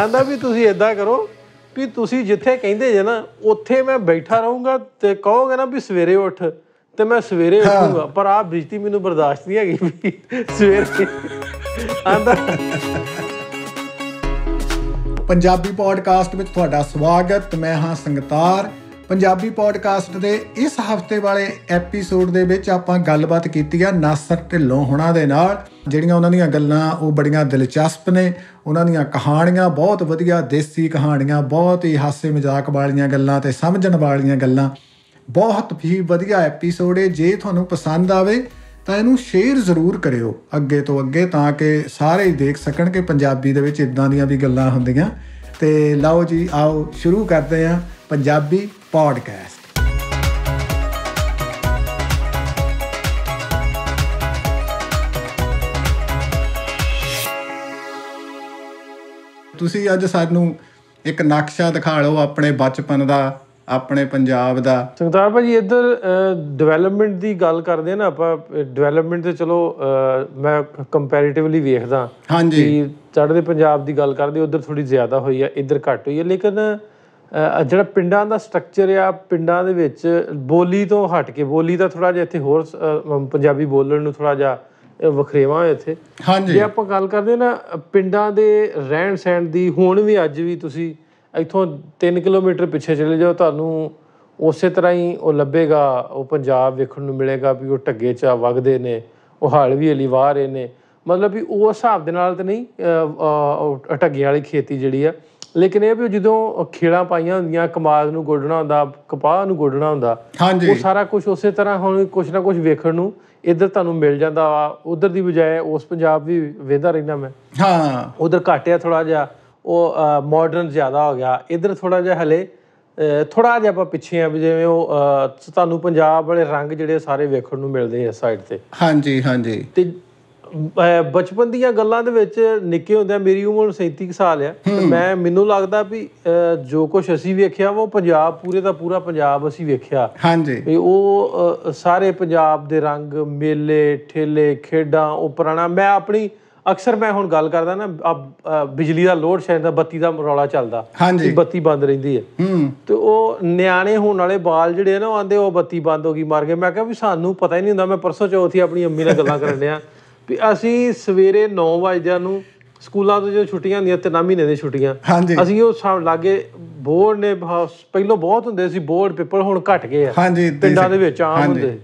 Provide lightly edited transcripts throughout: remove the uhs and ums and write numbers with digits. आंदा भी तुसी इदा करो भी तुसी जिथे कहंदे जे ना ओथे मैं बैठा रहूंगा ते कहोगे ना भी सवेरे उठ ते मैं सवेरे उठूंगा पर आप बिजती मैनू बर्दाश्त नहीं हैगी सवेरे आंदा। पंजाबी पॉडकास्ट में तुहाडा स्वागत। मैं हां संगतार। पंजाबी पॉडकास्ट के इस हफ्ते वाले एपीसोड दे विच आपां गलबात कीती है नासर ढिल्लों हुणां दे नाल। जिहड़ियां उन्हां दियां गल्लां ओह बड़ियां दिलचस्प ने। उन्हां दियां कहाणियां बहुत वधिया देसी कहाणियां, बहुत ही हासे मजाक वालियां गल्लां ते समझण वालियां गल्लां। बहुत ही वधिया एपीसोड है। जे तुहानूं पसंद आवे तां इहनूं शेयर जरूर करियो अगे तो अगे तां कि सारे ही देख सकण कि पंजाबी दे विच इदां दियां भी गल्लां हुंदियां। ते लाओ जी आओ शुरू करते हैं पंजाबी पॉडकास्ट। ਤੁਸੀਂ ਅੱਜ ਸਾਨੂੰ ਇੱਕ ਨਕਸ਼ਾ ਦਿਖਾ ਲਓ ਆਪਣੇ ਬਚਪਨ ਦਾ, ਆਪਣੇ ਪੰਜਾਬ ਦਾ। ਸੰਗਤਾਰ ਭਾਜੀ ਇੱਧਰ ਡਿਵੈਲਪਮੈਂਟ ਦੀ ਗੱਲ ਕਰਦੇ ਨਾ ਆਪਾਂ। ਡਿਵੈਲਪਮੈਂਟ ਤੇ ਚਲੋ ਮੈਂ ਕੰਪੈਰੀਟਿਵਲੀ ਵੇਖਦਾ ਕਿ ਚੜ੍ਹਦੇ ਪੰਜਾਬ ਦੀ ਗੱਲ ਕਰਦੇ ਉੱਧਰ ਥੋੜ੍ਹੀ ਜ਼ਿਆਦਾ ਹੋਈ ਆ, ਇੱਧਰ ਘੱਟ ਹੋਈ ਆ। ਲੇਕਿਨ ਜਿਹੜਾ ਪਿੰਡਾਂ ਦਾ ਸਟਰਕਚਰ ਆ, ਪਿੰਡਾਂ ਦੇ ਵਿੱਚ ਬੋਲੀ ਤੋਂ ਹਟ ਕੇ, ਬੋਲੀ ਦਾ ਥੋੜ੍ਹਾ ਜਿਹਾ ਇੱਥੇ ਹੋਰ ਪੰਜਾਬੀ ਬੋਲਣ ਨੂੰ ਥੋੜ੍ਹਾ ਜਿਹਾ ਵਖਰੇਵਾ ਹੋਇਆ ਇੱਥੇ। ਜੇ ਆਪਾਂ ਗੱਲ ਕਰਦੇ ਨਾ ਪਿੰਡਾਂ ਦੇ ਰਹਿਣ ਸਹਿਣ ਦੀ, ਹੁਣ ਵੀ ਅੱਜ ਵੀ ਤੁਸੀਂ ਇੱਥੋਂ 3 ਕਿਲੋਮੀਟਰ ਪਿੱਛੇ ਚਲੇ ਜਾਓ ਤੁਹਾਨੂੰ ਉਸੇ ਤਰ੍ਹਾਂ ਹੀ ਉਹ ਲੱਭੇਗਾ, ਉਹ ਪੰਜਾਬ ਵੇਖਣ ਨੂੰ ਮਿਲੇਗਾ ਵੀ ਉਹ ਢੱਗੇ 'ਚ ਵਗਦੇ ਨੇ, ਉਹ ਹਾਲ ਵੀ ਹਲੀ ਵਾਹ ਰਹੇ ਨੇ। ਮਤਲਬ ਵੀ ਉਸ ਹਿਸਾਬ ਦੇ ਨਾਲ ਤਾਂ ਨਹੀਂ ਢੱਗੇ ਵਾਲੀ ਖੇਤੀ ਜਿਹੜੀ ਆ, ਲੇਕਿਨ ਇਹ ਵੀ ਜਦੋਂ ਖੇੜਾਂ ਪਾਈਆਂ ਹੁੰਦੀਆਂ, ਕਮਾਦ ਨੂੰ ਗੋਡਣਾ ਹੁੰਦਾ, ਕਪਾਹ ਨੂੰ ਗੋਡਣਾ ਹੁੰਦਾ, ਉਹ ਸਾਰਾ ਕੁਛ ਉਸੇ ਤਰ੍ਹਾਂ ਹੁਣ ਕੁਛ ਨਾ ਕੁਛ ਵੇਖਣ ਨੂੰ ਇੱਧਰ ਤੁਹਾਨੂੰ ਮਿਲ ਜਾਂਦਾ ਵਾ। ਉੱਧਰ ਦੀ ਬਜਾਏ ਉਸ ਪੰਜਾਬ ਵੀ ਵੇਖਦਾ ਰਹਿੰਦਾ ਮੈਂ। ਹਾਂ, ਉੱਧਰ ਘੱਟ ਆ ਥੋੜ੍ਹਾ ਜਿਹਾ, ਉਹ ਮਾਡਰਨ ਜ਼ਿਆਦਾ ਹੋ ਗਿਆ। ਇੱਧਰ ਥੋੜ੍ਹਾ ਜਿਹਾ ਹਲੇ ਥੋੜ੍ਹਾ ਜਿਹਾ ਆਪਾਂ ਪਿੱਛੇ ਹਾਂ ਵੀ ਜਿਵੇਂ ਉਹ ਤੁਹਾਨੂੰ ਪੰਜਾਬ ਵਾਲੇ ਰੰਗ ਜਿਹੜੇ ਸਾਰੇ ਵੇਖਣ ਨੂੰ ਮਿਲਦੇ ਇਸ ਸਾਈਡ 'ਤੇ। ਹਾਂਜੀ ਹਾਂਜੀ। ਅਤੇ ਬਚਪਨ ਦੀਆਂ ਗੱਲਾਂ ਦੇ ਵਿੱਚ ਨਿੱਕੇ ਹੁੰਦਿਆਂ, ਮੇਰੀ ਉਮਰ 37 ਸਾਲ ਆ, ਮੈਂ ਮੈਨੂੰ ਲੱਗਦਾ ਵੀ ਜੋ ਕੁਛ ਅਸੀਂ ਵੇਖਿਆ ਉਹ ਪੰਜਾਬ, ਪੂਰੇ ਦਾ ਪੂਰਾ ਪੰਜਾਬ ਅਸੀਂ ਵੇਖਿਆ। ਹਾਂਜੀ, ਉਹ ਸਾਰੇ ਪੰਜਾਬ ਦੇ ਰੰਗ, ਮੇਲੇ, ਠੇਲੇ, ਖੇਡਾਂ, ਉਹ ਪੁਰਾਣਾ। ਮੈਂ ਆਪਣੀ ਅਕਸਰ ਮੈਂ ਹੁਣ ਗੱਲ ਕਰਦਾ ਨਾ, ਬਿਜਲੀ ਦਾ ਲੋਡ ਸ਼ੈਡ ਦਾ, ਬੱਤੀ ਦਾ ਰੌਲਾ ਚੱਲਦਾ, ਬੱਤੀ ਬੰਦ ਰਹਿੰਦੀ ਹੈ ਤੇ ਉਹ ਨਿਆਣੇ ਹੋਣ ਵਾਲੇ ਬਾਲ ਜਿਹੜੇ ਨਾ ਉਹ ਆਂਦੇ ਉਹ ਬੱਤੀ ਬੰਦ ਹੋ ਗਈ, ਮਰ ਗਏ। ਮੈਂ ਕਿਹਾ ਵੀ ਸਾਨੂੰ ਪਤਾ ਹੀ ਨਹੀਂ ਹੁੰਦਾ। ਮੈਂ ਪਰਸੋਂ ਚੌਥੀ ਆਪਣੀ ਅੰਮੀ ਨਾਲ ਗੱਲਾਂ ਕਰਨ ਡਿਆ ਵੀ ਅਸੀਂ ਸਵੇਰੇ 9 ਵਜੇ ਨੂੰ ਸਕੂਲਾਂ ਤੋਂ ਜਦੋਂ ਛੁੱਟੀਆਂ ਹੁੰਦੀਆਂ 3 ਮਹੀਨੇ ਦੀਆਂ ਛੁੱਟੀਆਂ, ਅਸੀਂ ਉਹ ਲਾਗੇ ਬੋਰਡ ਨੇ, ਪਹਿਲੋਂ ਬਹੁਤ ਹੁੰਦੇ ਸੀ ਬੋਰਡ ਪੇਪਰ, ਹੁਣ ਘੱਟ ਗਏ ਆ ਪਿੰਡਾਂ ਦੇ ਵਿੱਚ ਆਮ ਹੁੰਦੇ।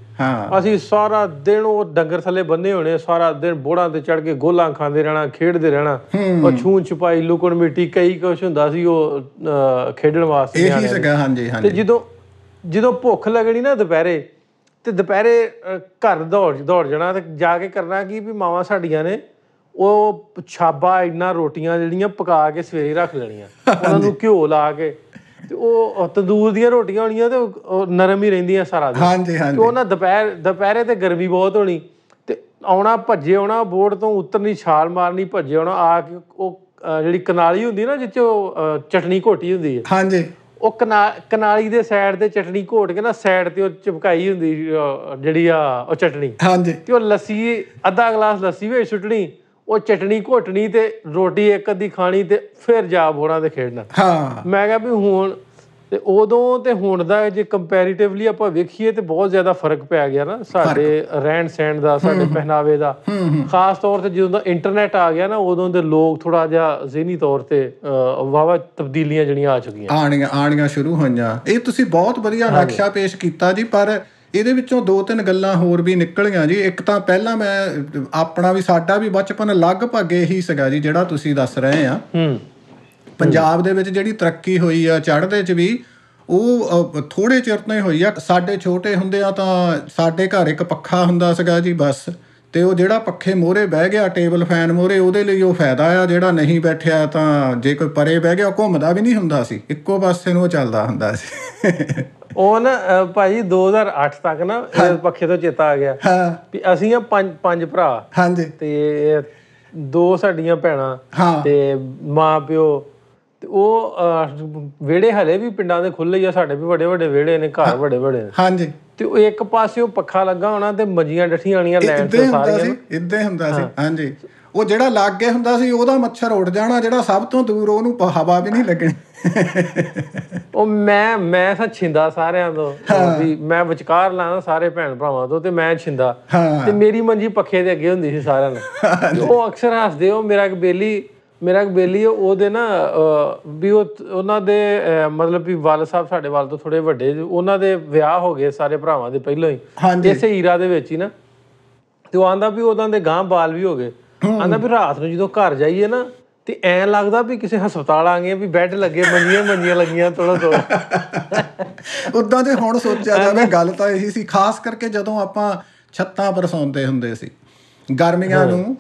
ਅਸੀਂ ਸਾਰਾ ਦਿਨ ਉਹ ਡੰਗਰ ਥੱਲੇ ਬੰਨੇ ਹੋਣੇ, ਸਾਰਾ ਦਿਨ ਬੋੜਾਂ ਤੇ ਚੜ੍ਹ ਕੇ ਗੋਲਾਂ ਖਾਂਦੇ ਰਹਿਣਾ, ਖੇਡਦੇ ਰਹਿਣਾ। ਉਹ ਛੂਹ ਛੁਪਾਈ, ਲੁਕਣ ਮਿੱਟੀ, ਕਈ ਕੁਛ ਹੁੰਦਾ ਸੀ ਉਹ ਖੇਡਣ ਵਾਸਤੇ। ਤੇ ਜਦੋਂ ਭੁੱਖ ਲੱਗਣੀ ਨਾ ਦੁਪਹਿਰੇ, ਤੇ ਦੁਪਹਿਰੇ ਘਰ ਦੌੜ ਜਾਣਾ ਤੇ ਜਾ ਕੇ ਕਰਨਾ ਕਿ ਵੀ ਮਾਵਾਂ ਸਾਡੀਆਂ ਨੇ ਉਹ ਛਾਬਾ ਇੰਨਾ ਰੋਟੀਆਂ ਜਿਹੜੀਆਂ ਪਕਾ ਕੇ ਸਵੇਰੇ ਰੱਖ ਲੈਣੀਆਂ, ਉਹਨਾਂ ਨੂੰ ਘਿਓ ਲਾ ਕੇ, ਤੇ ਉਹ ਤੰਦੂਰ ਦੀਆਂ ਰੋਟੀਆਂ ਹੋਣੀਆਂ ਤੇ ਉਹ ਨਰਮ ਹੀ ਰਹਿੰਦੀਆਂ ਸਾਰਾ ਦਿਨ। ਤੇ ਉਹ ਨਾ ਦੁਪਹਿਰੇ ਤੇ ਗਰਮੀ ਬਹੁਤ ਹੋਣੀ ਤੇ ਆਉਣਾ, ਭੱਜੇ ਆਉਣਾ, ਬੋਰਡ ਤੋਂ ਉਤਰਨੀ, ਛਾਲ ਮਾਰਨੀ, ਭੱਜੇ ਆਉਣਾ। ਆ ਕੇ ਉਹ ਜਿਹੜੀ ਕਨਾਲੀ ਹੁੰਦੀ ਨਾ ਜਿਹ 'ਚ ਉਹ ਚਟਨੀ ਘੋਟੀ ਹੁੰਦੀ ਹੈ, ਉਹ ਕਨਾਲੀ ਦੇ ਸਾਈਡ ਤੇ ਚਟਨੀ ਘੋਟ ਕੇ ਨਾ ਸਾਈਡ ਤੇ ਉਹ ਚਿਪਕਾਈ ਹੁੰਦੀ ਜਿਹੜੀ ਆ ਉਹ ਚਟਨੀ। ਤੇ ਉਹ ਲੱਸੀ, ਅੱਧਾ ਗਲਾਸ ਲੱਸੀ ਵਿੱਚ ਸੁੱਟਣੀ, ਉਹ ਚਟਨੀ ਘੋਟਣੀ ਤੇ ਰੋਟੀ ਇੱਕ ਅੱਧੀ ਖਾਣੀ ਤੇ ਫਿਰ ਜਾ ਬੋੜਾਂ ਤੇ ਖੇਡਣਾ। ਮੈਂ ਕਿਹਾ ਵੀ ਹੁਣ ਤੇ ਉਦੋਂ ਤੇ ਹੁਣ ਦਾ ਜੇ ਕੰਪੈਰੀਟਿਵਲੀ ਆਪਾਂ ਵੇਖੀਏ ਤੇ ਬਹੁਤ ਜ਼ਿਆਦਾ ਫਰਕ ਪੈ ਗਿਆ ਨਾ ਸਾਡੇ ਰਹਿਣ ਸਹਿਣ ਦਾ, ਸਾਡੇ ਪਹਿਨਾਵੇ ਦਾ। ਖਾਸ ਤੌਰ ਤੇ ਜਦੋਂ ਦਾ ਇੰਟਰਨੈਟ ਆ ਗਿਆ ਨਾ, ਉਦੋਂ ਦੇ ਲੋਕ ਥੋੜਾ ਜਿਹਾ ਜ਼ਿਹਨੀ ਤੌਰ ਤੇ ਵਾਹਵਾ ਤਬਦੀਲੀਆਂ ਜਿਹੜੀਆਂ ਆ ਚੁੱਕੀਆਂ, ਆਉਣੀਆਂ ਸ਼ੁਰੂ ਹੋਈਆਂ। ਇਹ ਤੁਸੀਂ ਬਹੁਤ ਵਧੀਆ ਨਕਸ਼ਾ ਪੇਸ਼ ਕੀਤਾ ਜੀ, ਪਰ ਇਹਦੇ ਵਿੱਚੋਂ 2-3 ਗੱਲਾਂ ਹੋਰ ਵੀ ਨਿਕਲੀਆਂ ਜੀ। ਇੱਕ ਤਾਂ ਪਹਿਲਾਂ ਮੈਂ ਆਪਣਾ ਵੀ, ਸਾਡਾ ਵੀ ਬਚਪਨ ਲਗਭਗ ਇਹੀ ਸੀਗਾ ਜੀ ਜਿਹੜਾ ਤੁਸੀਂ ਦੱਸ ਰਹੇ ਆ। ਪੰਜਾਬ ਦੇ ਵਿੱਚ ਜਿਹੜੀ ਤਰੱਕੀ ਹੋਈ ਆ ਚੜ੍ਹਦੇ 'ਚ ਵੀ, ਉਹ ਥੋੜ੍ਹੇ ਚਿਰ ਤੋਂ ਹੀ ਹੋਈ ਆ। ਸਾਡੇ ਛੋਟੇ ਹੁੰਦਿਆਂ ਤਾਂ ਸਾਡੇ ਘਰ ਇੱਕ ਪੱਖਾ ਹੁੰਦਾ ਸੀਗਾ ਜੀ ਬਸ, ਅਤੇ ਉਹ ਜਿਹੜਾ ਪੱਖੇ ਮੂਹਰੇ ਬਹਿ ਗਿਆ, ਟੇਬਲ ਫੈਨ ਮੂਹਰੇ, ਉਹਦੇ ਲਈ ਉਹ ਫਾਇਦਾ ਆ। ਜਿਹੜਾ ਨਹੀਂ ਬੈਠਿਆ ਤਾਂ ਜੇ ਕੋਈ ਪਰੇ ਬਹਿ ਗਿਆ, ਉਹ ਘੁੰਮਦਾ ਵੀ ਨਹੀਂ ਹੁੰਦਾ ਸੀ, ਇੱਕੋ ਪਾਸੇ ਨੂੰ ਉਹ ਚੱਲਦਾ ਹੁੰਦਾ ਸੀ। ਉਹ ਨਾ ਭਾਈ 2008 ਤੱਕ ਨਾ ਪੱਖੇ ਤੋਂ ਚੇਤਾ ਆ ਗਿਆ ਵੀ ਅਸੀਂ ਆ ਪੰਜ ਭਰਾ, ਅਤੇ 2 ਸਾਡੀਆਂ ਭੈਣਾਂ ਅਤੇ ਮਾਂ ਪਿਓ। ਤੇ ਉਹ ਵਿਹੜੇ ਹਲੇ ਵੀ ਪਿੰਡਾਂ ਦੇ ਖੁੱਲ੍ਹੇ ਹੀ ਆ ਸਾਡੇ, ਵੀ ਵੱਡੇ ਵੱਡੇ ਵਿਹੜੇ ਨੇ, ਘਰ ਵੱਡੇ ਵੱਡੇ। ਤੇ ਇੱਕ ਪਾਸੇ ਉਹ ਪੱਖਾ ਲੱਗਾ ਹੋਣਾ ਤੇ ਮੱਝੀਆਂ ਡੱਠੀਆਂ ਆਣੀਆਂ ਲੈਣ ਤੇ ਸਾਰੀਆਂ ਇੱਦਾਂ ਹੁੰਦਾ ਸੀ। ਹਾਂਜੀ, ਉਹ ਜਿਹੜਾ ਲੱਗ ਗਿਆ ਹੁੰਦਾ ਸੀ ਉਹਦਾ ਮੱਛਰ ਉੱਡ ਜਾਣਾ, ਜਿਹੜਾ ਸਭ ਤੋਂ ਦੂਰ ਉਹਨੂੰ ਹਵਾ ਵੀ ਨਹੀਂ ਲੱਗਣੀ। ਉਹ ਮੈਂ ਤਾਂ ਛਿੰਦਾ ਸਾਰਿਆਂ ਤੋਂ, ਮੈਂ ਵਿਚਕਾਰ ਲਾਣਾ ਸਾਰੇ ਭੈਣ ਭਰਾਵਾਂ ਤੋਂ, ਤੇ ਮੈਂ ਛਿੰਦਾ ਤੇ ਮੇਰੀ ਮੰਜੀ ਪੱਖੇ ਦੇ ਅੱਗੇ ਹੁੰਦੀ ਸੀ ਸਾਰਿਆਂ ਨੂੰ। ਉਹ ਅਕਸਰ ਹੱਸਦੇ, ਉਹ ਮੇਰਾ ਇੱਕ ਬੇਲੀ ਉਹਦੇ ਨਾ ਵੀ ਉਹਨਾਂ ਦੇ ਮਤਲਬ ਵੀ ਵਾਲ ਸਾਹਿਬ ਸਾਡੇ ਵੱਲ ਤੋਂ ਥੋੜੇ ਵੱਡੇ, ਉਹਨਾਂ ਦੇ ਵਿਆਹ ਹੋ ਗਏ ਸਾਰੇ ਭਰਾਵਾਂ ਦੇ ਪਹਿਲਾਂ ਹੀ ਇਸੇ ਹੀਰਾ ਦੇ ਵਿੱਚ ਹੀ ਨਾ। ਤੇ ਉਹ ਆਂਦਾ ਵੀ ਉਹਨਾਂ ਦੇ ਗਾਂਹ ਬਾਲ ਵੀ ਹੋ ਗਏ, ਆਂਦਾ ਵੀ ਰਾਤ ਨੂੰ ਜਦੋਂ ਘਰ ਜਾਈਏ ਨਾ ਤੇ ਐਂ ਲੱਗਦਾ ਵੀ ਕਿਸੇ ਹਸਪਤਾਲ ਆ ਗਏ, ਵੀ ਬੈੱਡ ਲੱਗੇ ਮੰਜੀਆਂ ਲੱਗੀਆਂ ਥੋੜਾ ਥੋੜਾ ਉੱਦਾਂ। ਤੇ ਹੁਣ ਸੋਚਿਆ ਜਾਵੇ ਗੱਲ ਤਾਂ ਇਹੀ ਸੀ, ਖਾਸ ਕਰਕੇ ਜਦੋਂ ਆਪਾਂ ਛੱਤਾਂ ਪਰ ਸੌਂਦੇ ਹੁੰਦੇ ਸੀ ਗਰਮੀਆਂ ਨੂੰ,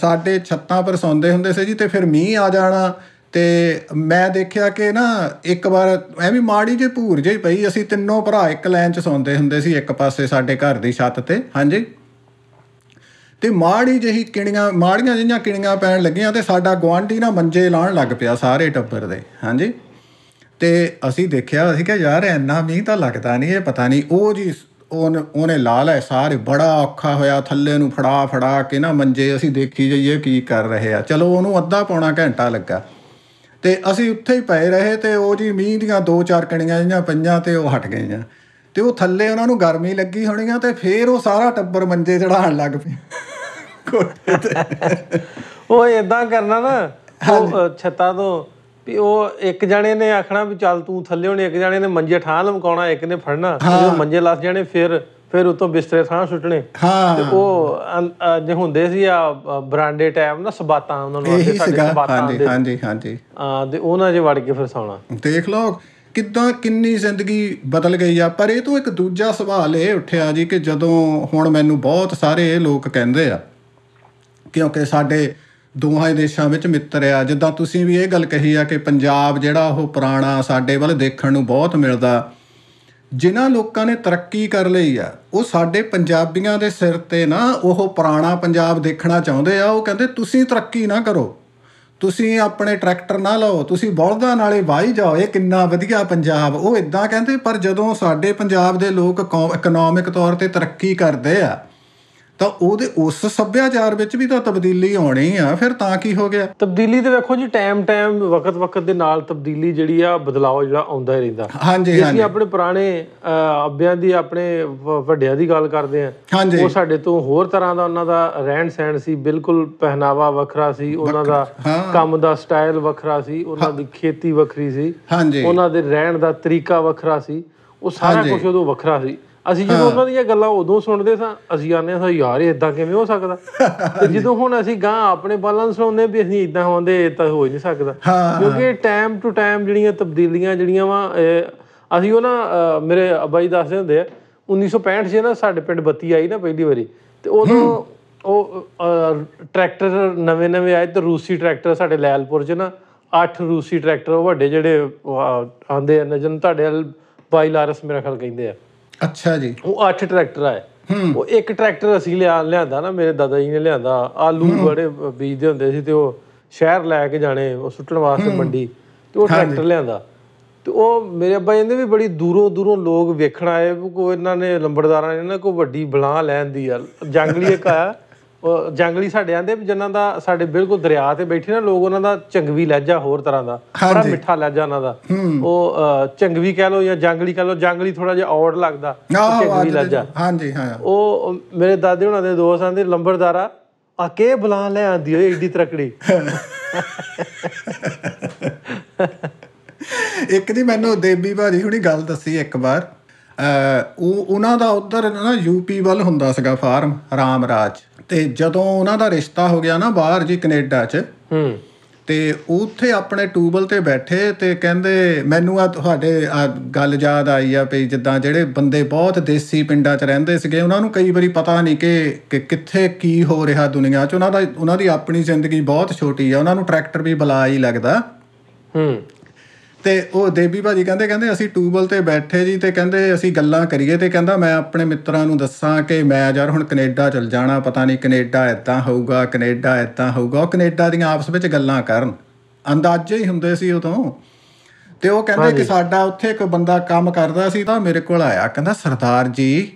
ਸਾਡੇ ਛੱਤਾਂ ਪਰ ਸੌਂਦੇ ਹੁੰਦੇ ਸੀ ਜੀ, ਤੇ ਫਿਰ ਮੀਂਹ ਆ ਜਾਣਾ। ਤੇ ਮੈਂ ਦੇਖਿਆ ਕਿ ਨਾ ਇੱਕ ਵਾਰ ਐਵੇਂ ਮਾੜੀ ਜਿਹੀ ਭੂਰ ਜਿਹੀ ਪਈ, ਅਸੀਂ ਤਿੰਨੋਂ ਭਰਾ ਇੱਕ ਲਾਈਨ 'ਚ ਸੌਂਦੇ ਹੁੰਦੇ ਸੀ ਇੱਕ ਪਾਸੇ ਸਾਡੇ ਘਰ ਦੀ ਛੱਤ ਤੇ। ਹਾਂਜੀ, ਤੇ ਮਾੜੀਆਂ ਜਿਹੀਆਂ ਕਿਣੀਆਂ ਪੈਣ ਲੱਗੀਆਂ ਤੇ ਸਾਡਾ ਗੁਆਂਢੀ ਨਾ ਮੰਜੇ ਲਾਉਣ ਲੱਗ ਪਿਆ ਸਾਰੇ ਟੱਬਰ ਦੇ। ਹਾਂਜੀ, ਤੇ ਅਸੀਂ ਦੇਖਿਆ, ਅਸੀਂ ਕਿਹਾ ਯਾਰ ਇੰਨਾ ਮੀਂਹ ਤਾਂ ਲੱਗਦਾ ਨਹੀਂ, ਇਹ ਪਤਾ ਨਹੀਂ ਉਹ ਜੀ ਉਹਨੇ ਲਾ ਲੈ ਸਾਰੇ। ਬੜਾ ਔਖਾ ਹੋਇਆ, ਥੱਲੇ ਨੂੰ ਫੜਾ ਕੇ ਨਾ ਮੰਜੇ ਅਸੀਂ ਦੇਖੀ ਜਾਈਏ ਕੀ ਕਰ ਰਹੇ ਆ। ਚਲੋ ਉਹਨੂੰ ਅੱਧਾ ਪੌਣਾ ਘੰਟਾ ਲੱਗਾ ਤੇ ਅਸੀਂ ਉੱਥੇ ਹੀ ਪਏ ਰਹੇ। ਤੇ ਉਹ ਜੀ ਮੀਂਹ ਦੀਆਂ ਦੋ ਚਾਰ ਕਣੀਆਂ ਜਿਹੀਆਂ ਪਈਆਂ ਤੇ ਉਹ ਹਟ ਗਈਆਂ, ਤੇ ਉਹ ਥੱਲੇ ਉਹਨਾਂ ਨੂੰ ਗਰਮੀ ਲੱਗੀ ਹੋਣੀ ਆ, ਤੇ ਫੇਰ ਉਹ ਸਾਰਾ ਟੱਬਰ ਮੰਜੇ ਚੜਾਉਣ ਲੱਗ ਪਿਆ। ਉਹ ਏਦਾਂ ਕਰਨਾ ਨਾ ਛੱਤਾਂ ਤੋਂ ਵੀ ਉਹ ਇੱਕ ਜਾਣੇ ਨੇ ਆਖਣਾ ਵੀ ਚੱਲ ਤੂੰ ਥੱਲੇ ਹੋਣੀ, ਇੱਕ ਜਾਣੇ ਨੇ ਮੰਜੇ ਠਾਹ ਲਮਕਾਉਣਾ, ਇੱਕ ਨੇ ਫੜਨਾ, ਮੰਜੇ ਲੱਸ ਜਾਣੇ, ਫਿਰ ਉੱਤੋਂ ਬਿਸਤਰੇ ਠਾਹ ਸੁੱਟਣੇ। ਤੇ ਉਹ ਜੇ ਹੁੰਦੇ ਸੀ ਆ ਬਰਾਂਡੇ ਟਾਈਪ ਨਾ ਸਬਾਤਾਂ, ਉਹਨਾਂ ਨੂੰ ਸਬਾਤਾਂ ਤੇ ਉਹਨਾਂ 'ਚ ਵੜ ਕੇ ਫਿਰ ਸੌਣਾ। ਦੇਖ ਲਓ ਕਿੱਦਾਂ ਕਿੰਨੀ ਜ਼ਿੰਦਗੀ ਬਦਲ ਗਈ ਆ। ਪਰ ਇਹ ਤੋਂ ਇੱਕ ਦੂਜਾ ਸਵਾਲ ਇਹ ਉੱਠਿਆ ਜੀ ਕਿ ਜਦੋਂ ਹੁਣ ਮੈਨੂੰ ਬਹੁਤ ਸਾਰੇ ਇਹ ਲੋਕ ਕਹਿੰਦੇ ਆ, ਕਿਉਂਕਿ ਸਾਡੇ ਦੋਹਾਂ ਦੇਸ਼ਾਂ ਵਿੱਚ ਮਿੱਤਰ ਆ, ਜਿੱਦਾਂ ਤੁਸੀਂ ਵੀ ਇਹ ਗੱਲ ਕਹੀ ਆ ਕਿ ਪੰਜਾਬ ਜਿਹੜਾ ਉਹ ਪੁਰਾਣਾ ਸਾਡੇ ਵੱਲ ਦੇਖਣ ਨੂੰ ਬਹੁਤ ਮਿਲਦਾ। ਜਿਨ੍ਹਾਂ ਲੋਕਾਂ ਨੇ ਤਰੱਕੀ ਕਰ ਲਈ ਆ ਉਹ ਸਾਡੇ ਪੰਜਾਬੀਆਂ ਦੇ ਸਿਰ 'ਤੇ ਨਾ ਉਹ ਪੁਰਾਣਾ ਪੰਜਾਬ ਦੇਖਣਾ ਚਾਹੁੰਦੇ ਆ। ਉਹ ਕਹਿੰਦੇ ਤੁਸੀਂ ਤਰੱਕੀ ਨਾ ਕਰੋ, ਤੁਸੀਂ ਆਪਣੇ ਟਰੈਕਟਰ ਨਾ ਲਓ, ਤੁਸੀਂ ਬਲਦਾਂ ਨਾਲੇ ਵਾਹੀ ਜਾਓ, ਇਹ ਕਿੰਨਾ ਵਧੀਆ ਪੰਜਾਬ, ਉਹ ਇੱਦਾਂ ਕਹਿੰਦੇ। ਪਰ ਜਦੋਂ ਸਾਡੇ ਪੰਜਾਬ ਦੇ ਲੋਕ ਇਕਨੋਮਿਕ ਤੌਰ 'ਤੇ ਤਰੱਕੀ ਕਰਦੇ ਆ ਤਾਂ ਉਹਦੇ ਉਸ ਸੱਭਿਆਚਾਰ ਵਿੱਚ ਵੀ ਤਾਂ ਤਬਦੀਲੀ ਆਉਣੀ ਆ। ਫਿਰ ਤਾਂ ਕੀ ਹੋ ਗਿਆ, ਤਬਦੀਲੀ ਤਾਂ ਵੇਖੋ ਜੀ ਟਾਈਮ ਵਕਤ ਦੇ ਨਾਲ ਤਬਦੀਲੀ ਜਿਹੜੀ ਆ, ਬਦਲਾਅ ਜਿਹੜਾ ਆਉਂਦਾ ਹੀ ਰਹਿੰਦਾ। ਹਾਂਜੀ, ਅਸੀਂ ਆਪਣੇ ਪੁਰਾਣੇ ਅੱਬਿਆਂ ਦੀ, ਆਪਣੇ ਵੱਡਿਆਂ ਦੀ ਗੱਲ ਕਰਦੇ ਆ, ਉਹ ਸਾਡੇ ਤੋਂ ਹੋਰ ਤਰ੍ਹਾਂ ਦਾ ਉਹਨਾਂ ਦਾ ਰਹਿਣ ਸਹਿਣ ਸੀ, ਬਿਲਕੁਲ ਪਹਿਨਾਵਾ ਵੱਖਰਾ ਸੀ, ਉਹਨਾਂ ਦਾ ਕੰਮ ਦਾ ਸਟਾਈਲ ਵੱਖਰਾ ਸੀ, ਉਹਨਾਂ ਦੀ ਖੇਤੀ ਵੱਖਰੀ ਸੀ, ਉਹਨਾਂ ਦੇ ਰਹਿਣ ਦਾ ਤਰੀਕਾ ਵੱਖਰਾ ਸੀ, ਉਹ ਸਾਰਾ ਕੁਛ ਉਦੋਂ ਵੱਖਰਾ ਸੀ। ਅਸੀਂ ਜਦੋਂ ਉਹਨਾਂ ਦੀਆਂ ਗੱਲਾਂ ਉਦੋਂ ਸੁਣਦੇ ਸਾਂ, ਅਸੀਂ ਆਉਂਦੇ ਸਾਂ ਯਾਰ ਇੱਦਾਂ ਕਿਵੇਂ ਹੋ ਸਕਦਾ। ਤੇ ਜਦੋਂ ਹੁਣ ਅਸੀਂ ਗਾਂ ਆਪਣੇ ਬਾਲਾਂ ਨੂੰ ਸੁਣਾਉਂਦੇ ਵੀ ਅਸੀਂ ਇੱਦਾਂ ਹੋਂਦੇ, ਇਹ ਤਾਂ ਹੋ ਹੀ ਨਹੀਂ ਸਕਦਾ, ਕਿਉਂਕਿ ਟਾਈਮ ਟੂ ਟਾਈਮ ਜਿਹੜੀਆਂ ਤਬਦੀਲੀਆਂ ਜਿਹੜੀਆਂ ਵਾ। ਅਸੀਂ ਉਹ ਨਾ ਮੇਰੇ ਅੱਬਾ ਜੀ ਦੱਸਦੇ ਹੁੰਦੇ ਆ, 1965 'ਚ ਨਾ ਸਾਡੇ ਪਿੰਡ ਬੱਤੀ ਆਈ ਨਾ ਪਹਿਲੀ ਵਾਰੀ, ਤੇ ਉਦੋਂ ਉਹ ਟਰੈਕਟਰ ਨਵੇਂ ਆਏ, ਤੇ ਰੂਸੀ ਟਰੈਕਟਰ ਸਾਡੇ ਲੈਲਪੁਰ 'ਚ ਨਾ 8 ਰੂਸੀ ਟਰੈਕਟਰ ਉਹ ਵੱਡੇ ਜਿਹੜੇ ਆਉਂਦੇ ਆ ਜਿਹਨੂੰ ਤੁਹਾਡੇ ਬਾਈਲਾਰਸ ਮੇਰਾ ਖਿਆਲ ਕਹਿੰਦੇ ਆ। ਅੱਛਾ ਜੀ, ਉਹ 8 ਟਰੈਕਟਰ ਆਏ। ਉਹ ਇੱਕ ਟਰੈਕਟਰ ਅਸੀਂ ਲਿਆਂਦਾ ਨਾ, ਮੇਰੇ ਦਾਦਾ ਜੀ ਨੇ ਲਿਆਂਦਾ, ਆਲੂ ਬੜੇ ਬੀਜਦੇ ਹੁੰਦੇ ਸੀ ਤੇ ਉਹ ਸ਼ਹਿਰ ਲੈ ਕੇ ਜਾਣੇ ਉਹ ਸੁੱਟਣ ਵਾਸਤੇ ਮੰਡੀ, ਤੇ ਉਹ ਟਰੈਕਟਰ ਲਿਆਂਦਾ। ਤੇ ਉਹ ਮੇਰੇ ਅੱਬਾ ਕਹਿੰਦੇ ਵੀ ਬੜੀ ਦੂਰੋਂ ਲੋਕ ਵੇਖਣ ਆਏ, ਕੋਈ ਇਹਨਾਂ ਨੇ ਲੰਬੜਦਾਰਾਂ ਨੇ ਨਾ ਕੋਈ ਵੱਡੀ ਬਲਾਂ ਲੈਣ ਦੀ ਆ ਜੰਗਲੀ ਇੱਕ ਆਇਆ, ਉਹ ਜੰਗਲੀ ਸਾਡੇ ਆਂਦੇ ਵੀ ਜਿਹਨਾਂ ਦਾ ਸਾਡੇ ਬਿਲਕੁਲ ਦਰਿਆ ਤੇ ਬੈਠੇ ਨਾ ਲੋਕ, ਉਹਨਾਂ ਦਾ ਚੰਗਵੀ ਲਹਿਜਾ ਹੋਰ ਤਰ੍ਹਾਂ ਦਾ, ਬੜਾ ਮਿੱਠਾ ਲਹਿਜਾ ਉਹਨਾਂ ਦਾ, ਉਹ ਚੰਗਵੀ ਕਹਿ ਲਓ ਜਾਂ ਜੰਗਲੀ ਕਹਿ ਲਓ, ਜੰਗਲੀ ਥੋੜਾ ਜਿਹਾ ਔੜ ਲੱਗਦਾ, ਚੰਗਵੀ ਲਹਿਜਾ। ਉਹ ਮੇਰੇ ਦਾਦੇ ਉਹਨਾਂ ਦੇ ਦੋਸਤ ਆਂਦੇ ਲੰਬੜਦਾਰਾ ਆ ਕੇ ਬੁਲਾ ਲੈ ਆਂਦੀ ਹੋਈ ਏਡੀ ਤਰਕੜੀ। ਇੱਕ ਦੀ ਮੈਨੂੰ ਦੇਬੀ ਭਾਜੀ ਹੁਣੀ ਗੱਲ ਦੱਸੀ ਇੱਕ ਵਾਰ, ਉਹ ਉਹਨਾਂ ਦਾ ਉੱਧਰ ਨਾ ਯੂਪੀ ਵੱਲ ਹੁੰਦਾ ਸੀਗਾ ਫਾਰਮ ਰਾਮ ਰਾਜ, ਤੇ ਜਦੋਂ ਉਹਨਾਂ ਦਾ ਰਿਸ਼ਤਾ ਹੋ ਗਿਆ ਨਾ ਬਾਹਰ ਜੀ ਕੈਨੇਡਾ 'ਚ, ਤੇ ਉੱਥੇ ਆਪਣੇ ਟੂਬਲ 'ਤੇ ਬੈਠੇ ਤੇ ਕਹਿੰਦੇ ਮੈਨੂੰ ਆ ਤੁਹਾਡੇ ਗੱਲ ਯਾਦ ਆਈ ਆ ਪਈ, ਜਿੱਦਾਂ ਜਿਹੜੇ ਬੰਦੇ ਬਹੁਤ ਦੇਸੀ ਪਿੰਡਾਂ 'ਚ ਰਹਿੰਦੇ ਸੀਗੇ ਉਹਨਾਂ ਨੂੰ ਕਈ ਵਾਰੀ ਪਤਾ ਨਹੀਂ ਕਿ ਕਿੱਥੇ ਕੀ ਹੋ ਰਿਹਾ ਦੁਨੀਆ 'ਚ, ਉਹਨਾਂ ਦੀ ਆਪਣੀ ਜ਼ਿੰਦਗੀ ਬਹੁਤ ਛੋਟੀ ਆ, ਉਹਨਾਂ ਨੂੰ ਟਰੈਕਟਰ ਵੀ ਬਲਾ ਹੀ ਲੱਗਦਾ। ਤੇ ਉਹ ਦੇਬੀ ਭਾਜੀ ਕਹਿੰਦੇ ਅਸੀਂ ਟੂਬਲ 'ਤੇ ਬੈਠੇ ਜੀ, ਤੇ ਕਹਿੰਦੇ ਅਸੀਂ ਗੱਲਾਂ ਕਰੀਏ, ਤੇ ਕਹਿੰਦਾ ਮੈਂ ਆਪਣੇ ਮਿੱਤਰਾਂ ਨੂੰ ਦੱਸਾਂ ਕਿ ਮੈਂ ਯਾਰ ਹੁਣ ਕੈਨੇਡਾ ਚਲ ਜਾਣਾ, ਪਤਾ ਨਹੀਂ ਕੈਨੇਡਾ ਇੱਦਾਂ ਹੋਊਗਾ। ਉਹ ਕੈਨੇਡਾ ਦੀਆਂ ਆਪਸ ਵਿੱਚ ਗੱਲਾਂ ਕਰਨ, ਅੰਦਾਜ਼ੇ ਹੀ ਹੁੰਦੇ ਸੀ ਉਦੋਂ। ਤੇ ਉਹ ਕਹਿੰਦੇ ਕਿ ਸਾਡਾ ਉੱਥੇ ਇੱਕ ਬੰਦਾ ਕੰਮ ਕਰਦਾ ਸੀ ਤਾਂ ਮੇਰੇ ਕੋਲ ਆਇਆ, ਕਹਿੰਦਾ ਸਰਦਾਰ ਜੀ